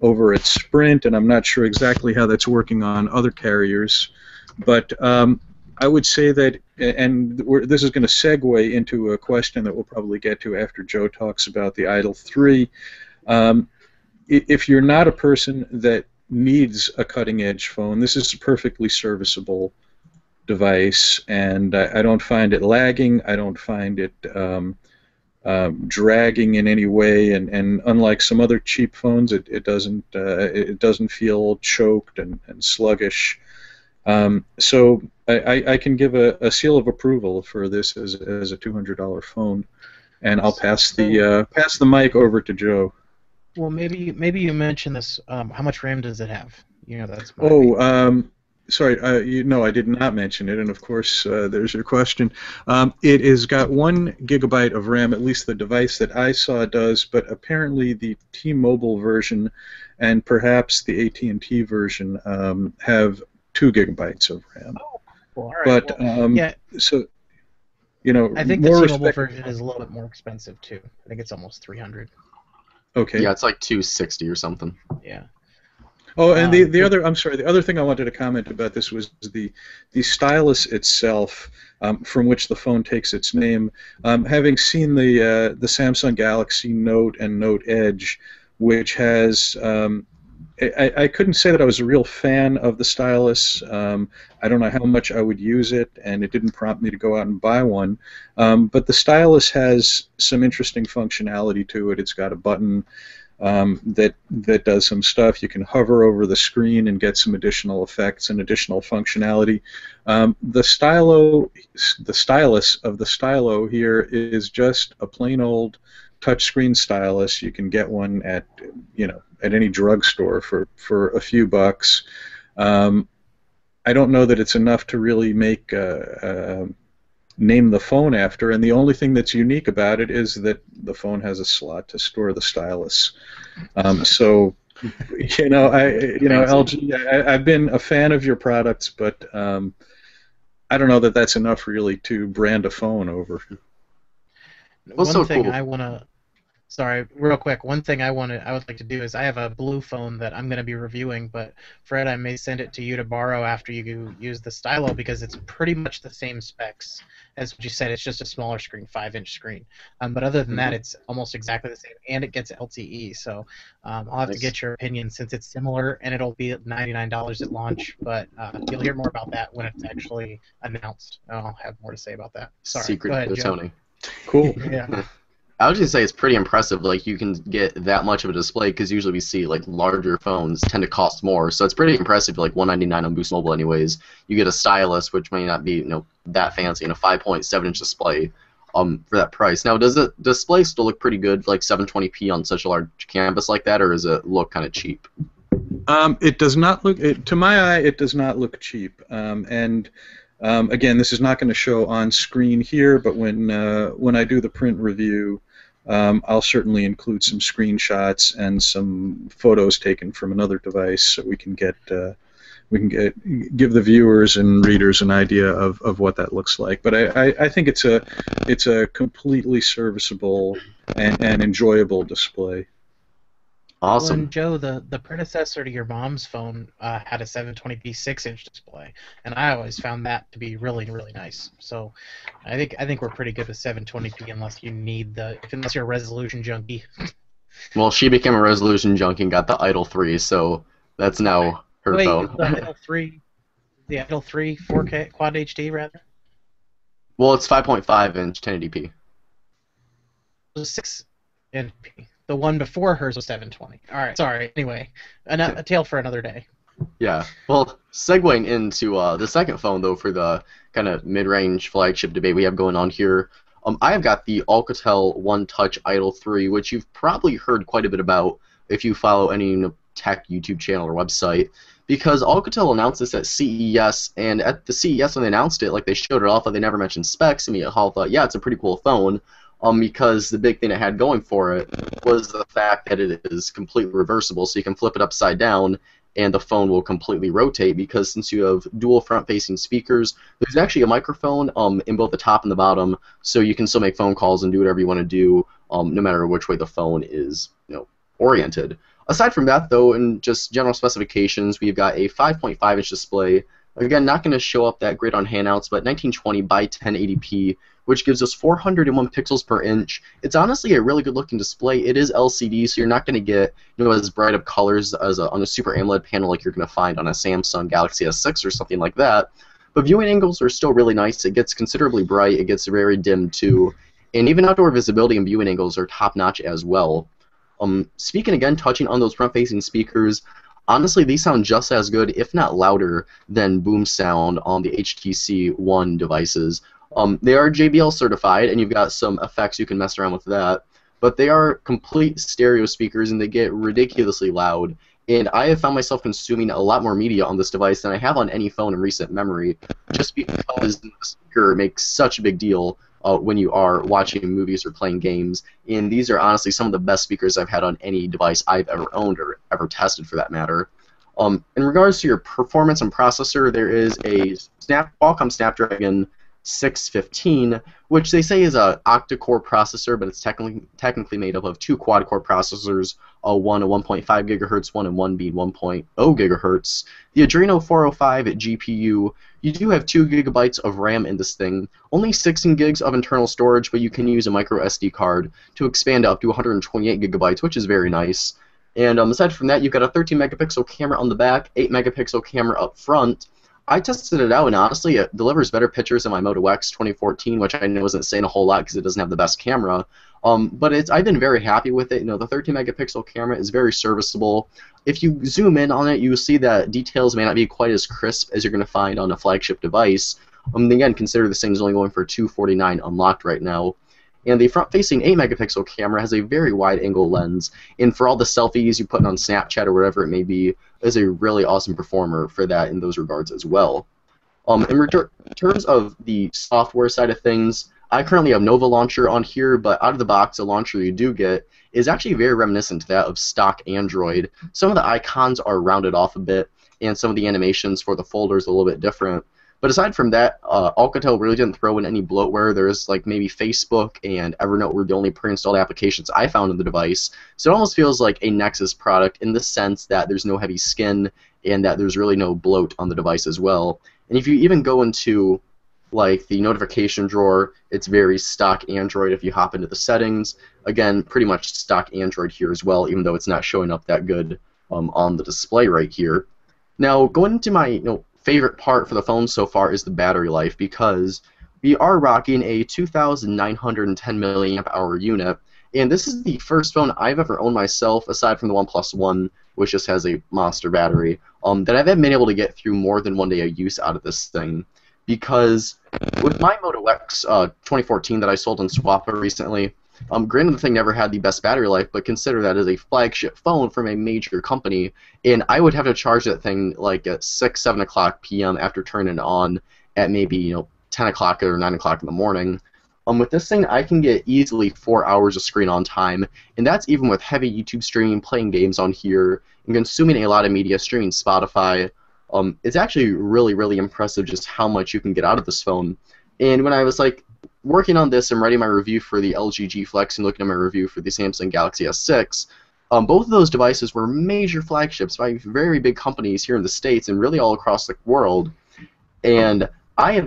over at Sprint, and I'm not sure exactly how that's working on other carriers, but I would say that, and this is going to segue into a question that we'll probably get to after Joe talks about the Idol 3. If you're not a person that needs a cutting-edge phone, this is a perfectly serviceable device, and I don't find it lagging. I don't find it dragging in any way, and unlike some other cheap phones, it doesn't feel choked and sluggish. So I can give a seal of approval for this as a $200 phone, and I'll pass the mic over to Joe. Well, maybe you mentioned this. How much RAM does it have? You know, that's my opinion. Sorry. No, I did not mention it, and of course, there's your question. It has got 1 gigabyte of RAM, at least the device that I saw does, but apparently the T-Mobile version and perhaps the AT&T version have 2 gigabytes of RAM. Oh, cool. All right. But yeah. So, you know, I think the T-Mobile version is a little bit more expensive too. I think it's almost 300. Okay. Yeah, it's like 260 or something. Yeah. Oh, and the other thing I wanted to comment about this was the stylus itself, from which the phone takes its name. Having seen the Samsung Galaxy Note and Note Edge, which has I couldn't say that I was a real fan of the stylus. I don't know how much I would use it, and it didn't prompt me to go out and buy one. But the stylus has some interesting functionality to it. It's got a button that does some stuff. You can hover over the screen and get some additional effects and additional functionality. The stylus of the Stylo here is just a plain old touchscreen stylus. You can get one at, you know, at any drugstore for a few bucks. I don't know that it's enough to really make name the phone after, and the only thing that's unique about it is that the phone has a slot to store the stylus. So, you know, LG, I've been a fan of your products, but I don't know that that's enough really to brand a phone over. One thing I would like to do is I have a BLU phone that I'm going to be reviewing, but Fred, I may send it to you to borrow after you use the Stylo, because it's pretty much the same specs as what you said. It's just a smaller screen, 5-inch screen. But other than that, it's almost exactly the same, and it gets LTE. So I'll have to get your opinion, since it's similar, and it'll be at $99 at launch. But you'll hear more about that when it's actually announced. I'll have more to say about that. Sorry. Secret Go ahead, Joe. Tony. Cool. Yeah. I would just say it's pretty impressive. Like, you can get that much of a display, because usually we see like larger phones tend to cost more. So it's pretty impressive. Like $199 on Boost Mobile, anyways. You get a stylus, which may not be that fancy, and a 5.7-inch display, for that price. Now, does the display still look pretty good, for like 720p on such a large canvas like that, or does it look kind of cheap? It does not look. To my eye, it does not look cheap. Again, this is not going to show on screen here, but when I do the print review, I'll certainly include some screenshots and some photos taken from another device, so we can get give the viewers and readers an idea of what that looks like. But I think it's a completely serviceable and enjoyable display. Awesome. Well, and Joe, the predecessor to your mom's phone had a 720p 6-inch display, and I always found that to be really, really nice. So I think we're pretty good with 720p unless you're a resolution junkie. Well, she became a resolution junkie and got the Idol 3, so that's now her phone. The Idol 3, 4K Quad HD rather. Well, it's 5.5-inch 1080p. 6-inch. The one before hers was 720. All right, sorry. Anyway, a tale for another day. Yeah. Well, segueing into the second phone, though, for the kind of mid-range flagship debate we have going on here, I have got the Alcatel One Touch Idol 3, which you've probably heard quite a bit about if you follow any tech YouTube channel or website, because Alcatel announced this at CES, and at the CES when they announced it, like, they showed it off, but they never mentioned specs, and we all thought, yeah, it's a pretty cool phone. Because the big thing it had going for it was the fact that it is completely reversible, so you can flip it upside down and the phone will completely rotate, because since you have dual front-facing speakers, there's actually a microphone in both the top and the bottom, so you can still make phone calls and do whatever you want to do, no matter which way the phone is oriented. Aside from that, though, in just general specifications, we've got a 5.5-inch display. Again, not going to show up that great on handouts, but 1920 by 1080p, which gives us 401 pixels per inch. It's honestly a really good-looking display. It is LCD, so you're not going to get as bright of colors as on a Super AMOLED panel like you're going to find on a Samsung Galaxy S6 or something like that. But viewing angles are still really nice. It gets considerably bright. It gets very dim, too. And even outdoor visibility and viewing angles are top-notch as well. Speaking again, touching on those front-facing speakers, honestly, these sound just as good, if not louder, than boom sound on the HTC One devices. They are JBL certified, and you've got some effects you can mess around with that. But they are complete stereo speakers, and they get ridiculously loud. And I have found myself consuming a lot more media on this device than I have on any phone in recent memory, just because the speaker makes such a big deal when you are watching movies or playing games. And these are honestly some of the best speakers I've had on any device I've ever owned or ever tested, for that matter. In regards to your performance and processor, there is a Qualcomm Snapdragon 615, which they say is an octa-core processor, but it's technically made up of two quad-core processors, one at 1.5 gigahertz, one and one being 1.0 gigahertz. The Adreno 405 GPU, you do have 2 GB of RAM in this thing, only 16 gigs of internal storage, but you can use a micro SD card to expand up to 128 GB, which is very nice. And aside from that, you've got a 13-megapixel camera on the back, 8-megapixel camera up front. I tested it out, and honestly, it delivers better pictures than my Moto X 2014, which I know isn't saying a whole lot because it doesn't have the best camera. But I've been very happy with it. The 13-megapixel camera is very serviceable. If you zoom in on it, you will see that details may not be quite as crisp as you're going to find on a flagship device. Again, consider this thing's only going for $249 unlocked right now. And the front-facing 8-megapixel camera has a very wide-angle lens, and for all the selfies you put on Snapchat or whatever it may be, is a really awesome performer for that in those regards as well. In terms of the software side of things, I currently have Nova Launcher on here, but out of the box, the launcher you do get is actually very reminiscent to that of stock Android. Some of the icons are rounded off a bit, and some of the animations for the folders are a little bit different. But aside from that, Alcatel really didn't throw in any bloatware. There's like maybe Facebook and Evernote were the only pre-installed applications I found in the device. So it almost feels like a Nexus product in the sense that there's no heavy skin and that there's really no bloat on the device as well. And if you even go into like the notification drawer, it's very stock Android. If you hop into the settings, again, pretty much stock Android here as well, even though it's not showing up that good on the display right here. Now, going into my favorite part for the phone so far is the battery life, because we are rocking a 2,910 mAh unit, and this is the first phone I've ever owned myself, aside from the OnePlus One, which just has a monster battery, that I've been able to get through more than one day of use out of this thing. Because with my Moto X 2014 that I sold on Swappa recently, granted, the thing never had the best battery life, but consider that as a flagship phone from a major company, and I would have to charge that thing like at 6, 7 o'clock p.m. after turning it on at maybe 10 o'clock or 9 o'clock in the morning. With this thing, I can get easily 4 hours of screen on time, and that's even with heavy YouTube streaming, playing games on here, and consuming a lot of media, streaming Spotify. It's actually really, really impressive just how much you can get out of this phone. And when I was like working on this and writing my review for the LG G Flex and looking at my review for the Samsung Galaxy S6, both of those devices were major flagships by very big companies here in the States and really all across the world. And I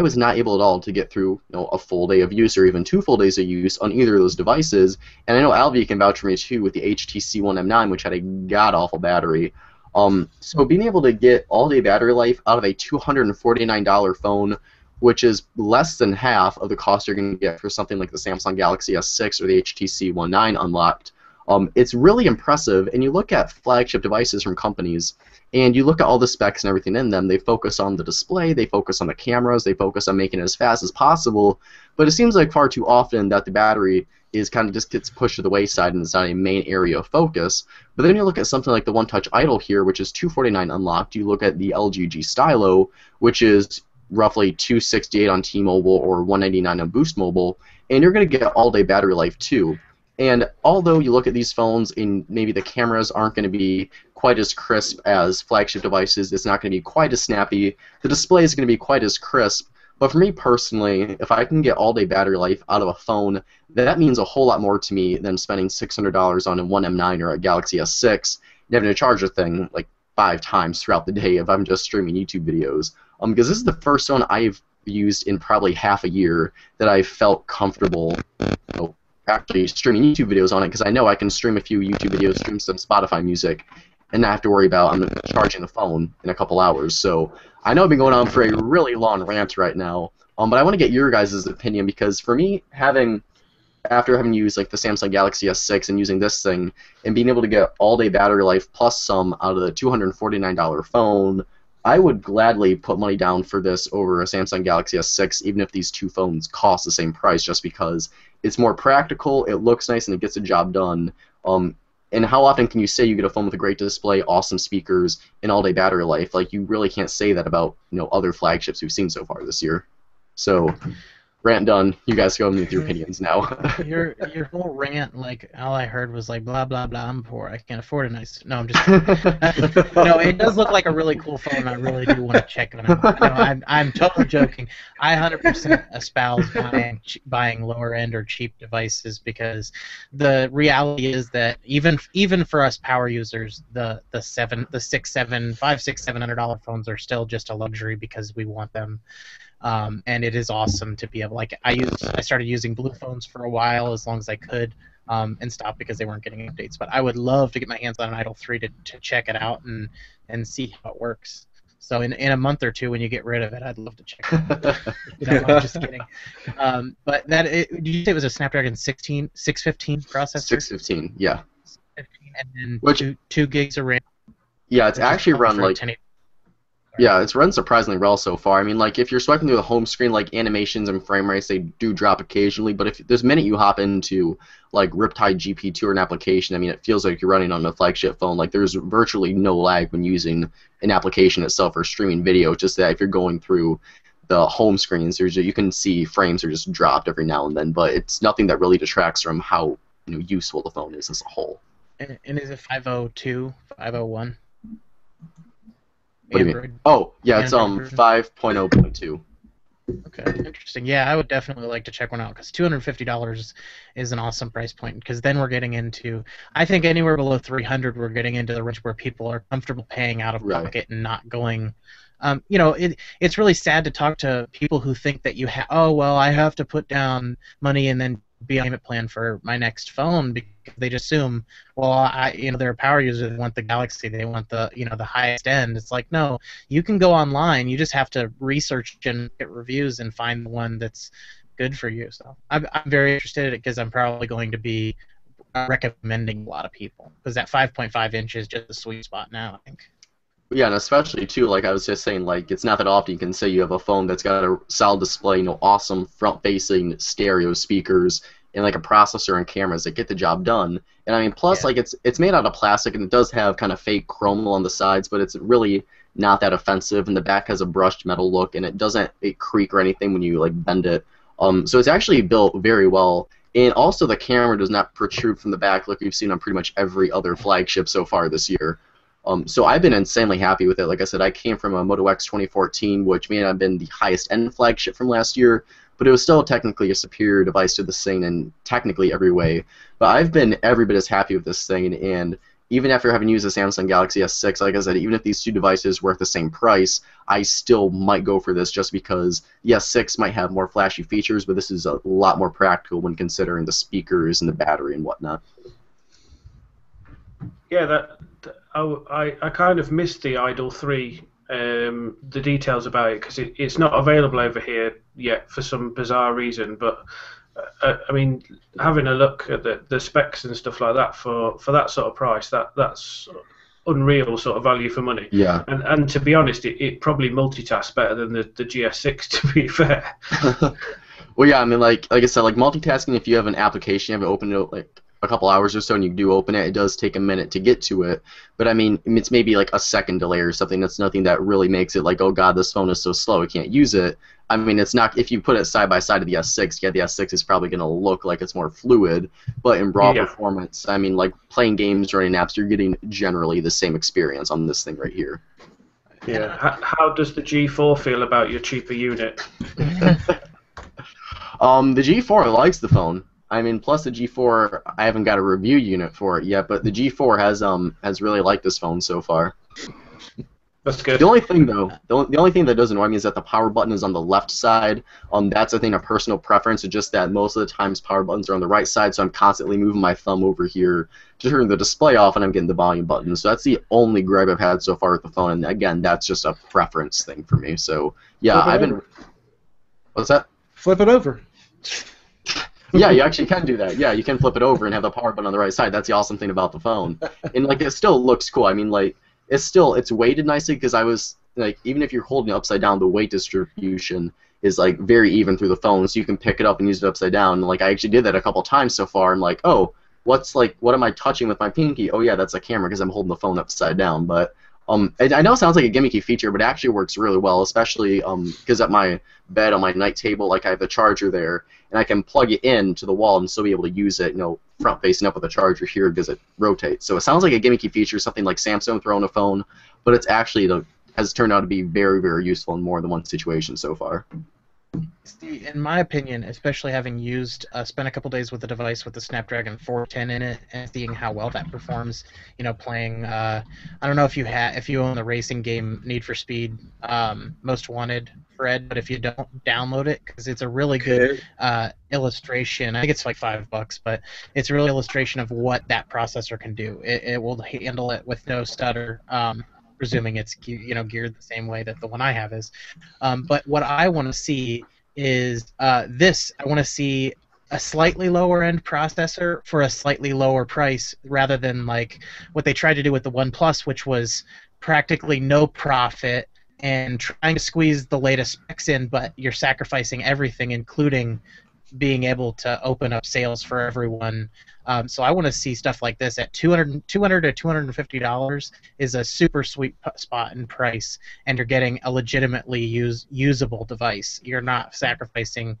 was not able at all to get through a full day of use or even 2 full days of use on either of those devices. And I know Alvy can vouch for me too with the HTC One M9, which had a god-awful battery. So being able to get all-day battery life out of a $249 phone, which is less than half of the cost you're going to get for something like the Samsung Galaxy S6 or the HTC One 9 unlocked. It's really impressive, and you look at flagship devices from companies, and you look at all the specs and everything in them. They focus on the display, they focus on the cameras, they focus on making it as fast as possible, but it seems like far too often that the battery is kind of just gets pushed to the wayside and it's not a main area of focus. But then you look at something like the One Touch Idol here, which is $249 unlocked. You look at the LG G Stylo, which is roughly $268 on T-Mobile or $199 on Boost Mobile, and you're going to get all-day battery life too. And although you look at these phones and maybe the cameras aren't going to be quite as crisp as flagship devices, it's not going to be quite as snappy, the display is going to be quite as crisp, but for me personally, if I can get all-day battery life out of a phone, that means a whole lot more to me than spending $600 on a One M9 or a Galaxy S6 and having to charge a thing like 5 times throughout the day if I'm just streaming YouTube videos. Because this is the first one I've used in probably half a year that I felt comfortable actually streaming YouTube videos on it, because I know I can stream a few YouTube videos, stream some Spotify music, and not have to worry about I'm charging the phone in a couple hours. So I know I've been going on for a really long rant right now, but I want to get your guys' opinion, because for me, after having used like the Samsung Galaxy S6 and using this thing, and being able to get all-day battery life plus some out of the $249 phone, I would gladly put money down for this over a Samsung Galaxy S6, even if these two phones cost the same price, just because it's more practical, it looks nice, and it gets the job done. And how often can you say you get a phone with a great display, awesome speakers, and all-day battery life? Like, you really can't say that about other flagships we've seen so far this year. So, rant done. You guys go with your opinions now. your whole rant, like, all I heard was like, blah, blah, blah, I'm poor, I can't afford a nice... No, I'm just No, it does look like a really cool phone. I really do want to check it out. I'm totally joking. I 100% espouse buying lower-end or cheap devices, because the reality is that even for us power users, the $500, $600, $700 phones are still just a luxury because we want them. And it is awesome to be able, like, I started using BLU phones for a while, as long as I could, and stopped because they weren't getting updates. But I would love to get my hands on an Idol 3 to check it out and see how it works. So in a month or two, when you get rid of it, I'd love to check it out. I'm just kidding. But did you say it was a Snapdragon 615 processor? 615, yeah. 615, and then 2 gigs of RAM. Yeah, it's actually run like... Yeah, it's run surprisingly well so far. I mean, like, if you're swiping through the home screen, like, animations and frame rates, they do drop occasionally, but if there's a minute you hop into, like, Riptide GP2 or an application, I mean, it feels like you're running on a flagship phone. Like, there's virtually no lag when using an application itself or streaming video, just that if you're going through the home screens, you can see frames are just dropped every now and then, but it's nothing that really detracts from how useful the phone is as a whole. And is it 502, 501? Oh, yeah, it's 5.0.2. Okay, interesting. Yeah, I would definitely like to check one out, because $250 is an awesome price point, because then we're getting into, I think anywhere below $300, we're getting into the range where people are comfortable paying out of pocket and not going... it's really sad to talk to people who think that you have, oh, well, I have to put down money and then be on payment plan for my next phone, because they just assume, well, they're a power user, they want the Galaxy, they want the, the highest end. It's like, no, you can go online, you just have to research and get reviews and find the one that's good for you. So I'm very interested in it, because I'm probably going to be recommending a lot of people, because that 5.5 inch is just the sweet spot now, I think. Yeah, and especially too, like I was just saying, like it's not that often you can say you have a phone that's got a solid display, awesome front-facing stereo speakers, and like a processor and cameras that get the job done. And I mean, plus like it's made out of plastic, and it does have kind of fake chrome on the sides, but it's really not that offensive. And the back has a brushed metal look, and it doesn't creak or anything when you like bend it. So it's actually built very well. And also the camera does not protrude from the back like we've seen on pretty much every other flagship so far this year. So I've been insanely happy with it. Like I said, I came from a Moto X 2014, which may not have been the highest-end flagship from last year, but it was still technically a superior device to this thing in technically every way. But I've been every bit as happy with this thing, and even after having used the Samsung Galaxy S6, like I said, even if these two devices were at the same price, I still might go for this just because the S6 might have more flashy features, but this is a lot more practical when considering the speakers and the battery and whatnot. Yeah, I kind of missed the Idol 3, the details about it, because it's not available over here yet for some bizarre reason. But I mean, having a look at the specs and stuff like that for that sort of price, that's unreal sort of value for money. Yeah. And to be honest, it probably multitasks better than the GS6, to be fair. Well, yeah, I mean, like I said, like multitasking. If you have an application, you haven't opened it a couple hours or so, and you do open it, it does take a minute to get to it. But I mean, it's maybe like a second delay or something. That's nothing that really makes it like, oh god, this phone is so slow, I can't use it. I mean, it's not, if you put it side by side of the S6, yeah, the S6 is probably going to look like it's more fluid, but in raw performance, I mean, like playing games, running apps, you're getting generally the same experience on this thing right here. Yeah. How does the G4 feel about your cheaper unit? The G4 likes the phone. I mean, plus the G4, I haven't got a review unit for it yet, but the G4 has really liked this phone so far. That's good. The only thing though, the only thing that doesn't annoy me is that the power button is on the left side. That's I think a personal preference. It's just that most of the times power buttons are on the right side, so I'm constantly moving my thumb over here to turn the display off, and I'm getting the volume button. So that's the only gripe I've had so far with the phone. And again, that's just a preference thing for me. So yeah, I've been. What's that? Flip it over. Yeah, you actually can do that. Yeah, you can flip it over and have the power button on the right side. That's the awesome thing about the phone. And, like, it still looks cool. I mean, like, it's weighted nicely, because I was, like, even if you're holding it upside down, the weight distribution is, like, very even through the phone, so you can pick it up and use it upside down. And, like, I actually did that a couple times so far. I'm like, oh, what am I touching with my pinky? Oh, yeah, that's a camera, because I'm holding the phone upside down. But I know it sounds like a gimmicky feature, but it actually works really well, especially because at my bed on my night table, like I have the charger there, and I can plug it in to the wall and still be able to use it, front facing up with the charger here because it rotates. So it sounds like a gimmicky feature, something like Samsung throwing a phone, but it's actually has turned out to be very, very useful in more than one situation so far. See, in my opinion, especially having spent a couple days with the device with the Snapdragon 410 in it, and seeing how well that performs, playing, I don't know if you own the racing game Need for Speed Most Wanted, Fred, but if you don't, download it, because it's a really good illustration. I think it's like $5, but it's a really illustration of what that processor can do. It will handle it with no stutter. Presuming it's geared the same way that the one I have is, but what I want to see is this. I want to see a slightly lower end processor for a slightly lower price, rather than like what they tried to do with the OnePlus, which was practically no profit and trying to squeeze the latest specs in, but you're sacrificing everything, including being able to open up sales for everyone. So I want to see stuff like this at $200 to $250 is a super sweet spot in price, and you're getting a legitimately usable device. You're not sacrificing,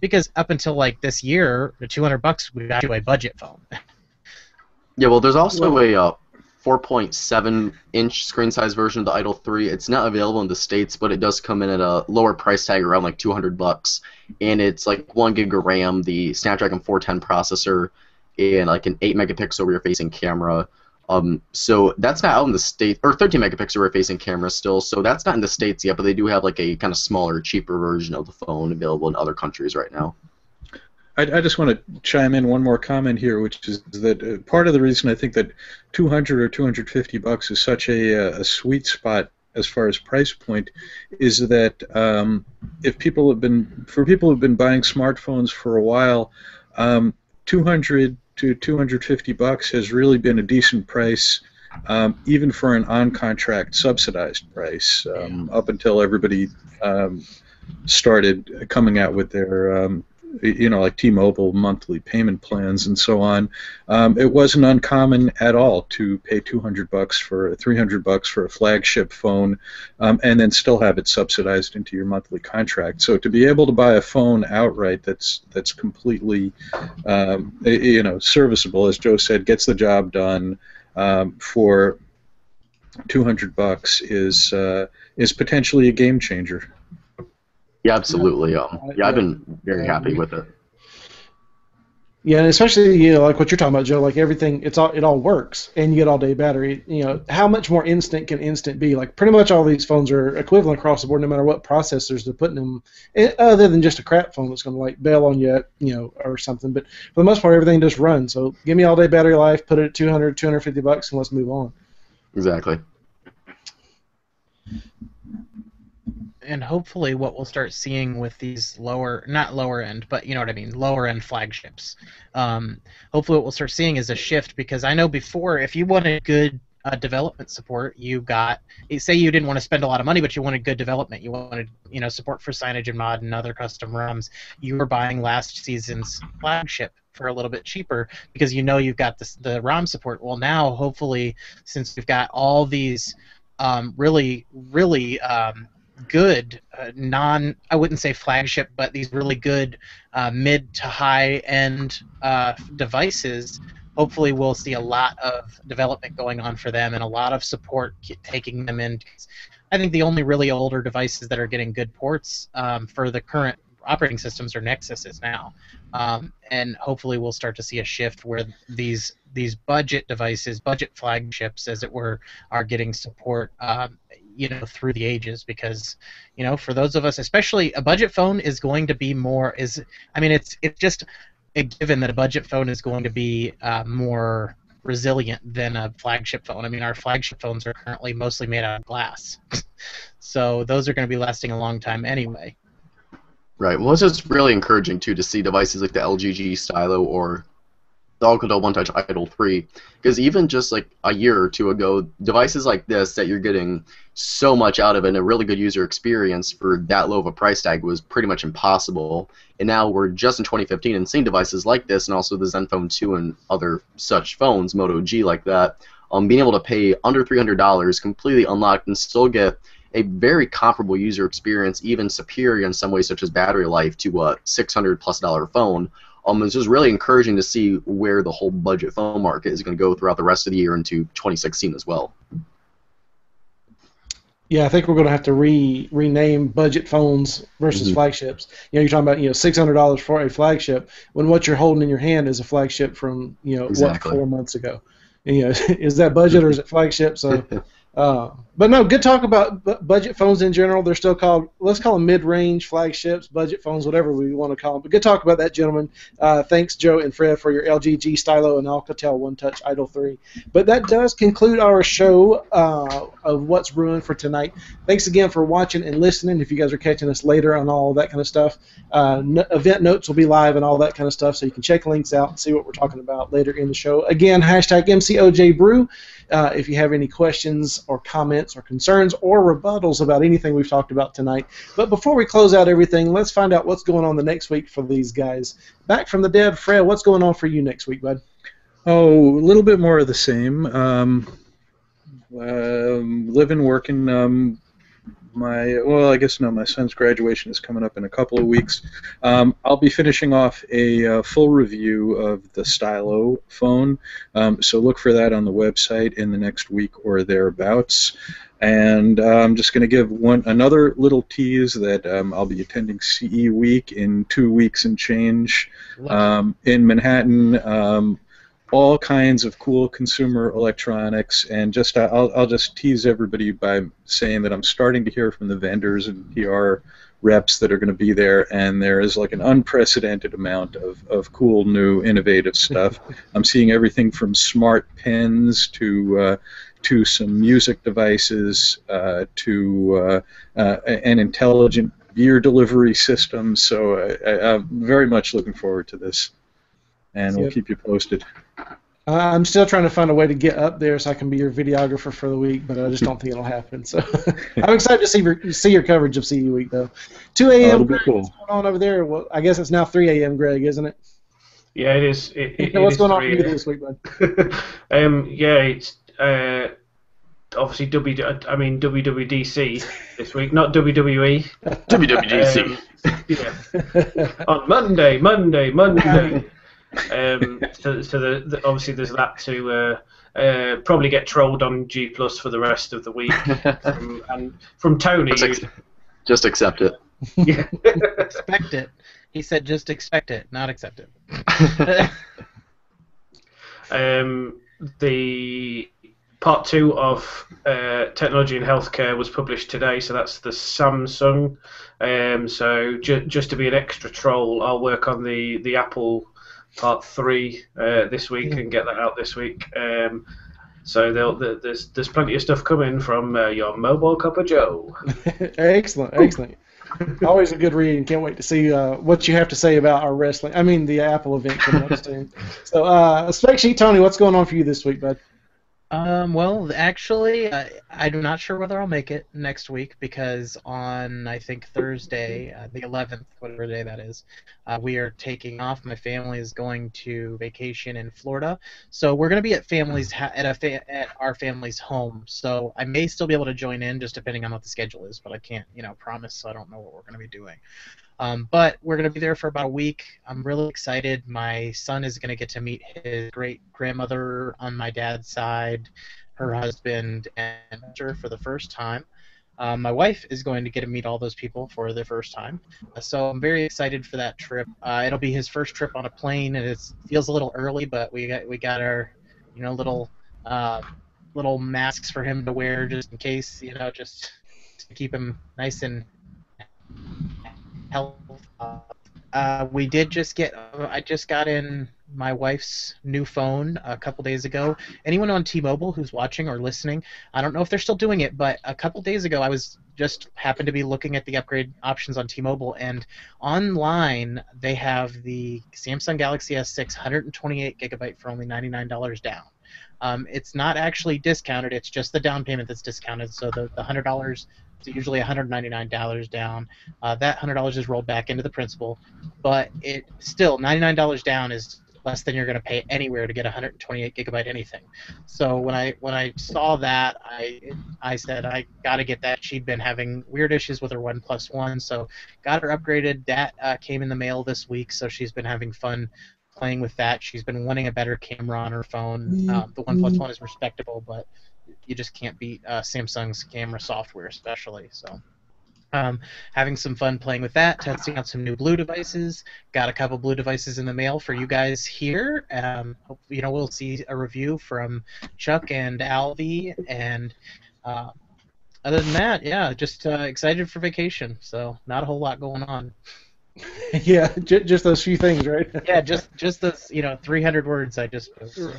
because up until like this year, the $200 we got you a budget phone. Yeah, well, there's also a 4.7-inch screen size version of the Idol 3. It's not available in the States, but it does come in at a lower price tag, around like $200, and it's like 1 gig of RAM, the Snapdragon 410 processor, and like an 8-megapixel rear-facing camera. So that's not out in the States, or 13-megapixel rear-facing camera still. So that's not in the States yet, but they do have like a kind of smaller, cheaper version of the phone available in other countries right now. I just want to chime in one more comment here, which is that part of the reason I think that $200 or $250 is such a sweet spot as far as price point is that for people who've been buying smartphones for a while, $200 to $250 has really been a decent price, even for an on-contract subsidized price, up until everybody started coming out with their like T-Mobile monthly payment plans and so on. It wasn't uncommon at all to pay $200 for $300 for a flagship phone, and then still have it subsidized into your monthly contract. So to be able to buy a phone outright that's completely serviceable, as Joe said, gets the job done for $200 is potentially a game changer. Yeah, absolutely. I've been very happy with it. Yeah, and especially like what you're talking about, Joe. Like everything, it all works, and you get all-day battery. You know, how much more instant can instant be? Like pretty much all these phones are equivalent across the board, no matter what processors they're putting them in, other than just a crap phone that's going to like bail on you, or something. But for the most part, everything just runs. So give me all-day battery life. Put it at $200, $250, and let's move on. Exactly. And hopefully what we'll start seeing with these lower-end flagships, hopefully what we'll start seeing is a shift, because I know before, if you wanted good development support, you got, say you didn't want to spend a lot of money, but you wanted good development, you wanted support for signage and mod and other custom ROMs, you were buying last season's flagship for a little bit cheaper because you've got the ROM support. Well, now, hopefully, since we've got all these really good I wouldn't say flagship, but these really good mid to high end devices, hopefully we'll see a lot of development going on for them and a lot of support taking them in. I think the only really older devices that are getting good ports for the current operating systems are Nexuses now, and hopefully we'll start to see a shift where these budget devices, budget flagships as it were, are getting support through the ages, because for those of us, especially a budget phone is going to be more it's just a given that a budget phone is going to be more resilient than a flagship phone. I mean, our flagship phones are currently mostly made out of glass, so those are going to be lasting a long time anyway. Right. Well, it's just really encouraging too to see devices like the LG G Stylo or the Alcatel One Touch Idol 3, because even just like a year or two ago, devices like this that you're getting so much out of and a really good user experience for that low of a price tag was pretty much impossible. And now we're just in 2015 and seeing devices like this, and also the Zenfone 2 and other such phones, Moto G like that, being able to pay under $300 completely unlocked and still get a very comparable user experience, even superior in some ways, such as battery life, to a $600+ phone. It's just really encouraging to see where the whole budget phone market is going to go throughout the rest of the year into 2016 as well. Yeah, I think we're going to have to rename budget phones versus flagships. You're talking about $600 for a flagship when what you're holding in your hand is a flagship from exactly. What, 4 months ago. And, is that budget or is it flagship? So. But no, good talk about budget phones in general. They're still called, let's call them mid-range flagships, budget phones, whatever we want to call them. But good talk about that, gentlemen. Thanks, Joe and Fred, for your LG G Stylo and Alcatel One Touch Idol 3. But that does conclude our show of What's Ruined for tonight. Thanks again for watching and listening. If you guys are catching us later on all that kind of stuff, event notes will be live and all that kind of stuff, so you can check links out and see what we're talking about later in the show. Again, #MCOJBrew. If you have any questions or comments or concerns or rebuttals about anything we've talked about tonight. But before we close out everything, let's find out what's going on the next week for these guys. Back from the dead, Fred, what's going on for you next week, bud? Oh, a little bit more of the same. Living, working. My son's graduation is coming up in a couple of weeks. I'll be finishing off a full review of the Stylo phone, so look for that on the website in the next week or thereabouts. And I'm just going to give another little tease that I'll be attending CE Week in 2 weeks and change in Manhattan. All kinds of cool consumer electronics, and just I'll just tease everybody by saying that I'm starting to hear from the vendors and PR reps that are going to be there, and there is like an unprecedented amount of cool, new, innovative stuff. I'm seeing everything from smart pens to some music devices to an intelligent beer delivery system. So I'm very much looking forward to this, and we'll keep you posted. I'm still trying to find a way to get up there so I can be your videographer for the week, but I just don't think it'll happen. So I'm excited to see your coverage of CE Week, though. 2 a.m. Greg, cool. What's going on over there? Well, I guess it's now 3 a.m. Greg, isn't it? Yeah, it is. What's going on for you this week, bud? It's obviously WWDC this week, not WWE. WWDC. On Monday. So obviously there's that to probably get trolled on G+ for the rest of the week, and from Tony. Just accept it. Yeah. Expect it. He said, "Just expect it, not accept it." The part 2 of technology and healthcare was published today, so that's the Samsung. So just to be an extra troll, I'll work on the Apple Part 3 this week and get that out this week. So there's plenty of stuff coming from your mobile copper Joe. Excellent. Always a good read. Can't wait to see what you have to say about our wrestling. I mean, the Apple event coming up soon. So, Spec Sheet Tony, what's going on for you this week, bud? Well, actually, I'm not sure whether I'll make it next week because on, I think, Thursday, the 11th, whatever day that is, we are taking off. My family is going to vacation in Florida, so we're going to be at our family's home. So I may still be able to join in, just depending on what the schedule is, but I can't, promise. So I don't know what we're going to be doing. But we're going to be there for about a week. I'm really excited. My son is going to get to meet his great-grandmother on my dad's side, her husband, and her for the first time. My wife is going to get to meet all those people for the first time. So I'm very excited for that trip. It'll be his first trip on a plane, and it feels a little early, but we got our little masks for him to wear just in case, just to keep him nice and health. We did just get. I just got in my wife's new phone a couple days ago. Anyone on T-Mobile who's watching or listening, I don't know if they're still doing it, but a couple days ago I was just happened to be looking at the upgrade options on T-Mobile, and online they have the Samsung Galaxy S6 128GB for only $99 down. It's not actually discounted; it's just the down payment that's discounted. So the $100. It's usually $199 down. That $100 is rolled back into the principal, but it still $99 down is less than you're going to pay anywhere to get 128GB anything. So when I saw that, I said I got to get that. She'd been having weird issues with her OnePlus One, so got her upgraded. That came in the mail this week, so she's been having fun playing with that. She's been wanting a better camera on her phone. The OnePlus One is respectable, but you just can't beat Samsung's camera software, especially. So, having some fun playing with that, testing out some new BLU devices. Got a couple BLU devices in the mail for you guys here. We'll see a review from Chuck and Alvy, and other than that, just excited for vacation. So, not a whole lot going on. Yeah, just those few things, right? Yeah, just those 300 words I just wrote. So.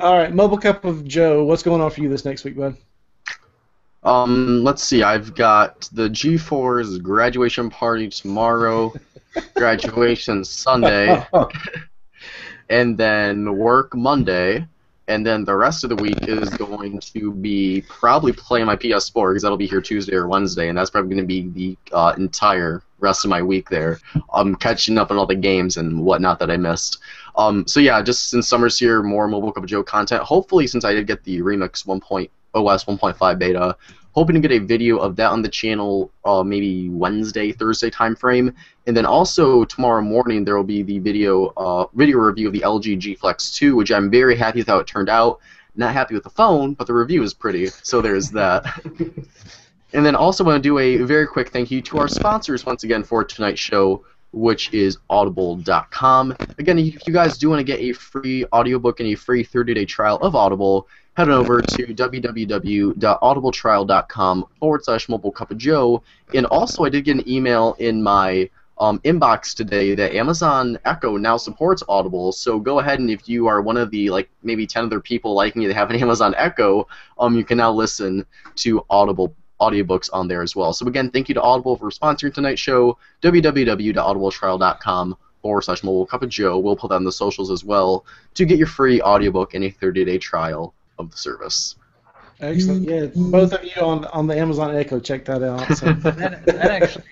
All right, Mobile Cup of Joe, what's going on for you this next week, bud? Let's see. I've got the G4's graduation party tomorrow, graduation Sunday, and then work Monday, and then the rest of the week is going to be probably playing my PS4 because that'll be here Tuesday or Wednesday, and that's probably going to be the entire rest of my week there. I'm catching up on all the games and whatnot that I missed. Just since summer's here, more Mobile Cup of Joe content. Hopefully, since I did get the Remix OS 1.5 beta, hoping to get a video of that on the channel maybe Wednesday, Thursday time frame. And then also tomorrow morning there will be the video review of the LG G Flex 2, which I'm very happy with how it turned out. Not happy with the phone, but the review is pretty, so there's that. And then also want to do a very quick thank you to our sponsors once again for tonight's show. which is audible.com. Again, if you guys do want to get a free audiobook and a free 30-day trial of Audible, head on over to www.audibletrial.com/mobile cup of joe. And also, I did get an email in my inbox today that Amazon Echo now supports Audible, so go ahead and if you are one of the like maybe 10 other people like me that have an Amazon Echo, you can now listen to Audible audiobooks on there as well. So again, thank you to Audible for sponsoring tonight's show. www.audibletrial.com/mobile cup of joe. We'll put that on the socials as well to get your free audiobook and a 30-day trial of the service. Excellent. Yeah, both of you on the Amazon Echo, check that out. So. That actually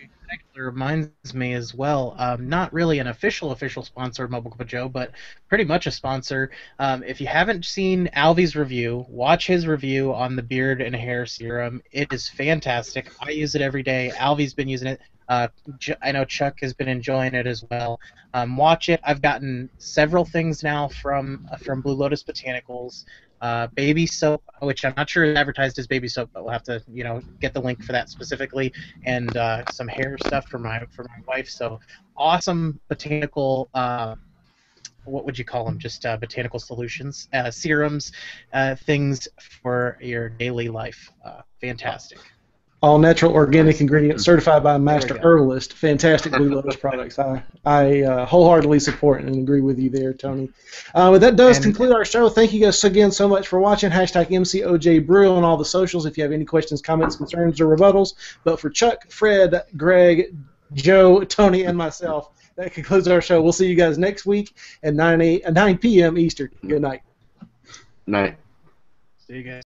reminds me as well, not really an official sponsor of Mobile Cup of Joe, but pretty much a sponsor. If you haven't seen Alvy's review, watch his review on the beard and hair serum. It is fantastic. I use it every day. Alvy's been using it. I know Chuck has been enjoying it as well. Watch it. I've gotten several things now from Blue Lotus Botanicals. Baby soap, which I'm not sure is advertised as baby soap, but we'll have to, get the link for that specifically, and some hair stuff for my wife. So awesome botanical. What would you call them? Just botanical solutions, serums, things for your daily life. Fantastic. All natural, organic ingredients, certified by a master herbalist. Fantastic Blue Lotus products. I wholeheartedly support and agree with you there, Tony. But that does conclude our show. Thank you guys again so much for watching. #MCOJBrew on all the socials if you have any questions, comments, concerns, or rebuttals. But for Chuck, Fred, Greg, Joe, Tony, and myself, that concludes our show. We'll see you guys next week at 9 p.m. Eastern. Good night. Night. See you guys.